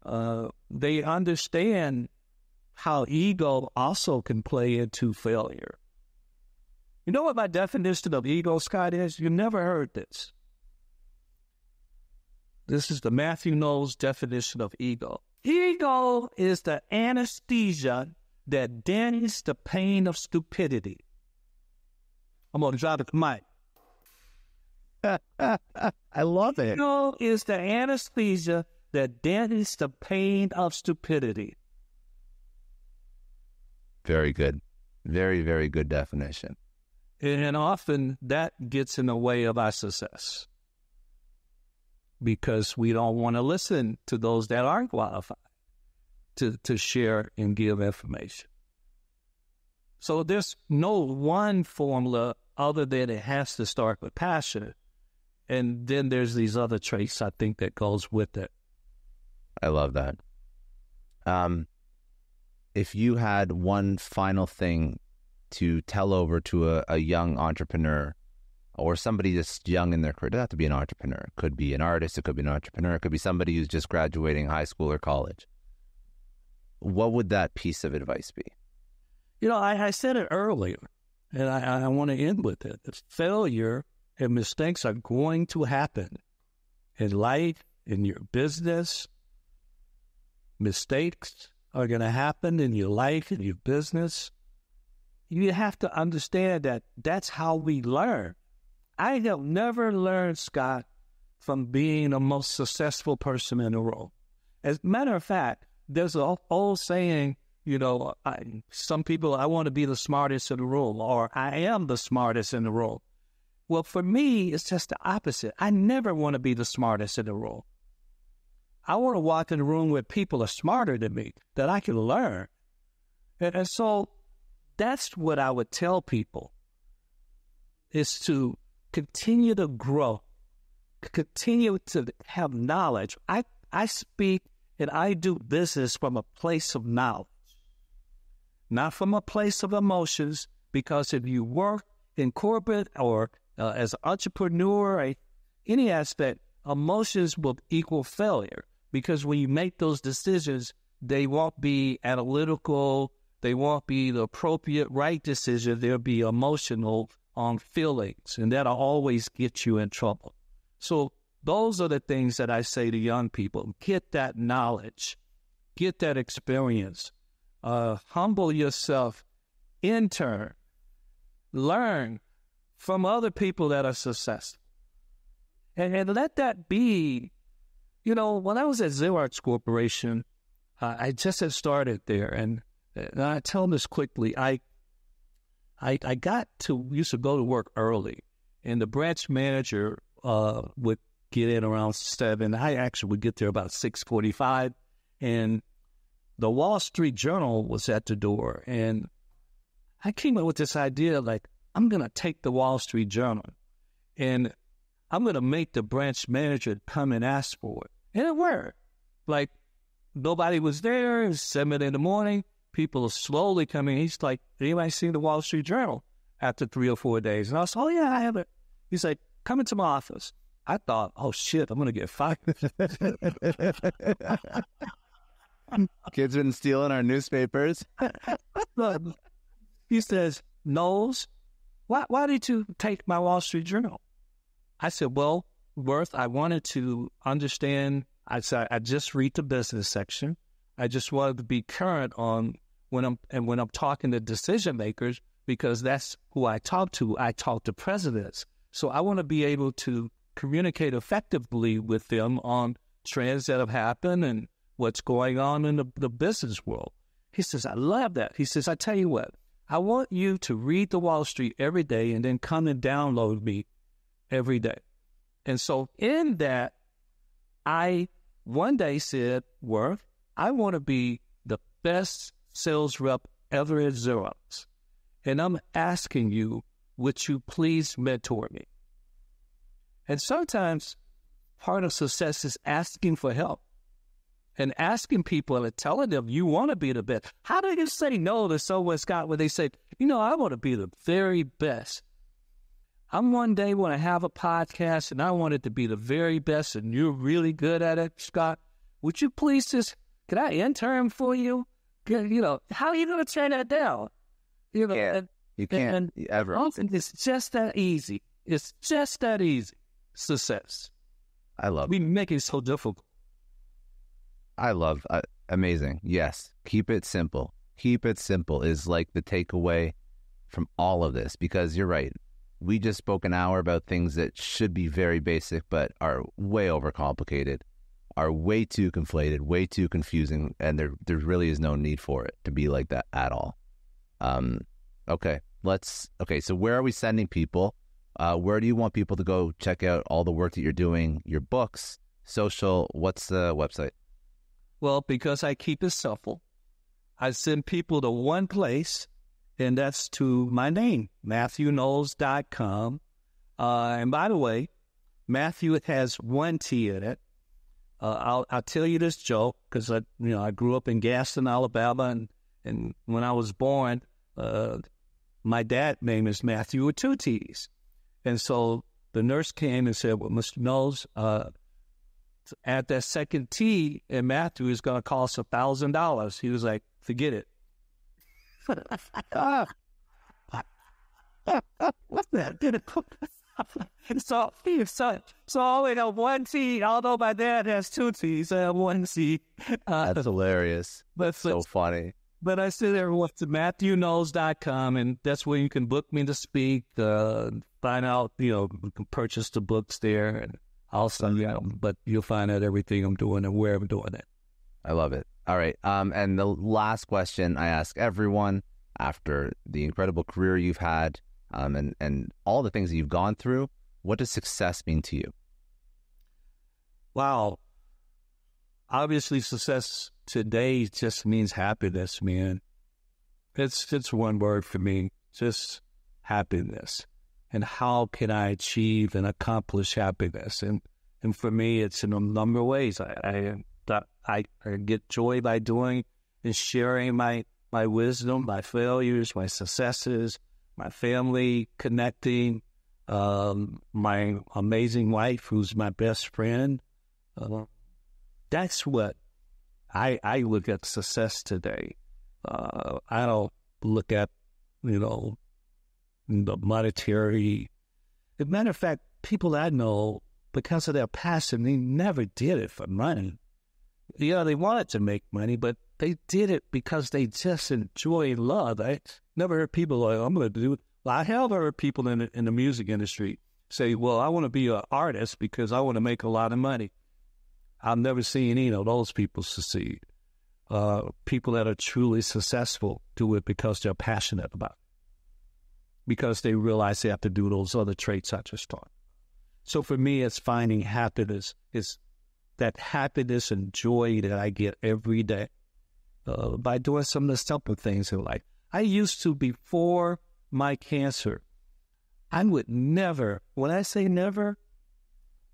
Uh, they understand how ego also can play into failure. You know what my definition of ego, Scott, is? You never heard this. This is the Matthew Knowles definition of ego. Ego is the anesthesia that dampens the pain of stupidity. I'm going to drop the mic. I love it. Ego is the anesthesia that dampens the pain of stupidity. Very good. Very, very good definition. And often that gets in the way of our success because we don't want to listen to those that aren't qualified to, to share and give information. So there's no one formula other than it has to start with passion. And then there's these other traits, I think, that goes with it. I love that. Um, if you had one final thing to tell over to a, a young entrepreneur or somebody just young in their career, it doesn't have to be an entrepreneur. It could be an artist. It could be an entrepreneur. It could be somebody who's just graduating high school or college. What would that piece of advice be? You know, I, I said it earlier, and I, I want to end with it. Failure and mistakes are going to happen in life, in your business. Mistakes are going to happen in your life, in your business. You have to understand that that's how we learn. I have never learned, Scott, from being the most successful person in the world. As a matter of fact, there's an old saying, you know, I, some people, I want to be the smartest in the room, or I am the smartest in the room. Well, for me, it's just the opposite. I never want to be the smartest in the room. I want to walk in a room where people are smarter than me, that I can learn. And, and so that's what I would tell people, is to continue to grow, continue to have knowledge. I, I speak and I do business from a place of knowledge, not from a place of emotions, because if you work in corporate or uh, as an entrepreneur, or any aspect, emotions will equal failure. Because when you make those decisions, they won't be analytical, they won't be the appropriate right decision, they'll be emotional on feelings, and that'll always get you in trouble. So those are the things that I say to young people. Get that knowledge, get that experience, uh, humble yourself, intern, learn from other people that are successful. And, and let that be. You know, when I was at Xerox Corporation, uh, I just had started there, and, and I tell this quickly. I I, I got to, used to go to work early, and the branch manager uh, would get in around seven. I actually would get there about six forty-five, and the Wall Street Journal was at the door. And I came up with this idea, like, I'm going to take the Wall Street Journal, and I'm going to make the branch manager come and ask for it. And it worked. Like, nobody was there. It was seven in the morning. People are slowly coming. He's like, anybody seen the Wall Street Journal after three or four days? And I was like, oh, yeah, I have it. He's like, come into my office. I thought, oh, shit, I'm going to get fired. Kids been stealing our newspapers. He says, Knowles, why, why did you take my Wall Street Journal? I said, well, Worth, I wanted to understand. I said, I just read the business section. I just wanted to be current on when I'm and when I'm talking to decision makers, because that's who I talk to. I talk to presidents. So I want to be able to communicate effectively with them on trends that have happened and what's going on in the, the business world. He says, I love that. He says, I tell you what, I want you to read the Wall Street every day and then come and download me every day. And so in that, I one day said, Worth, I want to be the best sales rep ever at Xerox. And I'm asking you, would you please mentor me? And sometimes part of success is asking for help and asking people and telling them you want to be the best. How do you say no to someone, Scott, when they say, you know, I want to be the very best? I'm one day want to have a podcast and I want it to be the very best, and you're really good at it, Scott. Would you please just, could I intern for you? You know, how are you going to turn that down? You know, yeah, and, you can't and, and ever. It's just that easy. It's just that easy. Success. I love. We it. make it so difficult. I love. Uh, amazing. Yes. Keep it simple. Keep it simple is like the takeaway from all of this, because you're right. We just spoke an hour about things that should be very basic, but are way overcomplicated, are way too conflated, way too confusing, and there there really is no need for it to be like that at all. Um, okay, let's. Okay, so where are we sending people? Uh, where do you want people to go check out all the work that you're doing, your books, social? What's the website? Well, because I keep it simple, I send people to one place, and that's to my name, Matthew Knowles dot com. Uh, and by the way, Matthew has one T in it. Uh, I'll, I'll tell you this joke, because I, you know, I grew up in Gaston, Alabama, and, and when I was born, uh, my dad's name is Matthew with two T's. And so the nurse came and said, well, Mister Knowles, uh, add that second T, and Matthew is going to cost one thousand dollars. He was like, forget it. uh, what's that? so, so, so I only have one T, although my dad has two T's, I have one T. Uh, That's hilarious. That's so funny. But I send everyone to Matthew Knowles dot com, and that's where you can book me to speak, uh, find out, you know, you can purchase the books there, and I'll send you out. But you'll find out everything I'm doing and where I'm doing it. I love it. All right. Um, and the last question I ask everyone after the incredible career you've had, um, and, and all the things that you've gone through, what does success mean to you? Wow. Obviously, success today just means happiness, man. It's, it's one word for me, just happiness. And how can I achieve and accomplish happiness? And, and for me, it's in a number of ways. I, I That I, I get joy by doing and sharing my, my wisdom, my failures, my successes, my family connecting, um, my amazing wife who's my best friend. Uh, that's what I I look at success today. Uh, I don't look at, you know, the monetary. As a matter of fact, people I know, because of their passion, they never did it for money. Yeah, they wanted to make money, but they did it because they just enjoy love. I never heard people like, I'm going to do it. Well, I have heard people in the, in the music industry say, well, I want to be an artist because I want to make a lot of money. I've never seen any of those people succeed. Uh, people that are truly successful do it because they're passionate about it. because they realize they have to do those other traits I just taught. So for me, it's finding happiness. It's that happiness and joy that I get every day uh, by doing some of the simple things in life. I used to, before my cancer, I would never, when I say never,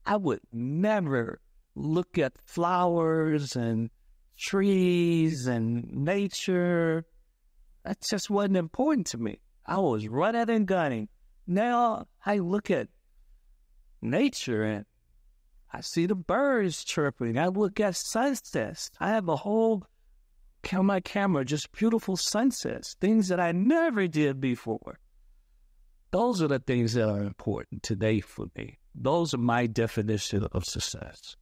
I would never look at flowers and trees and nature. That just wasn't important to me. I was running and gunning. Now I look at nature and I see the birds chirping. I look at sunsets. I have a whole, on my camera, just beautiful sunsets, things that I never did before. Those are the things that are important today for me. Those are my definition of success.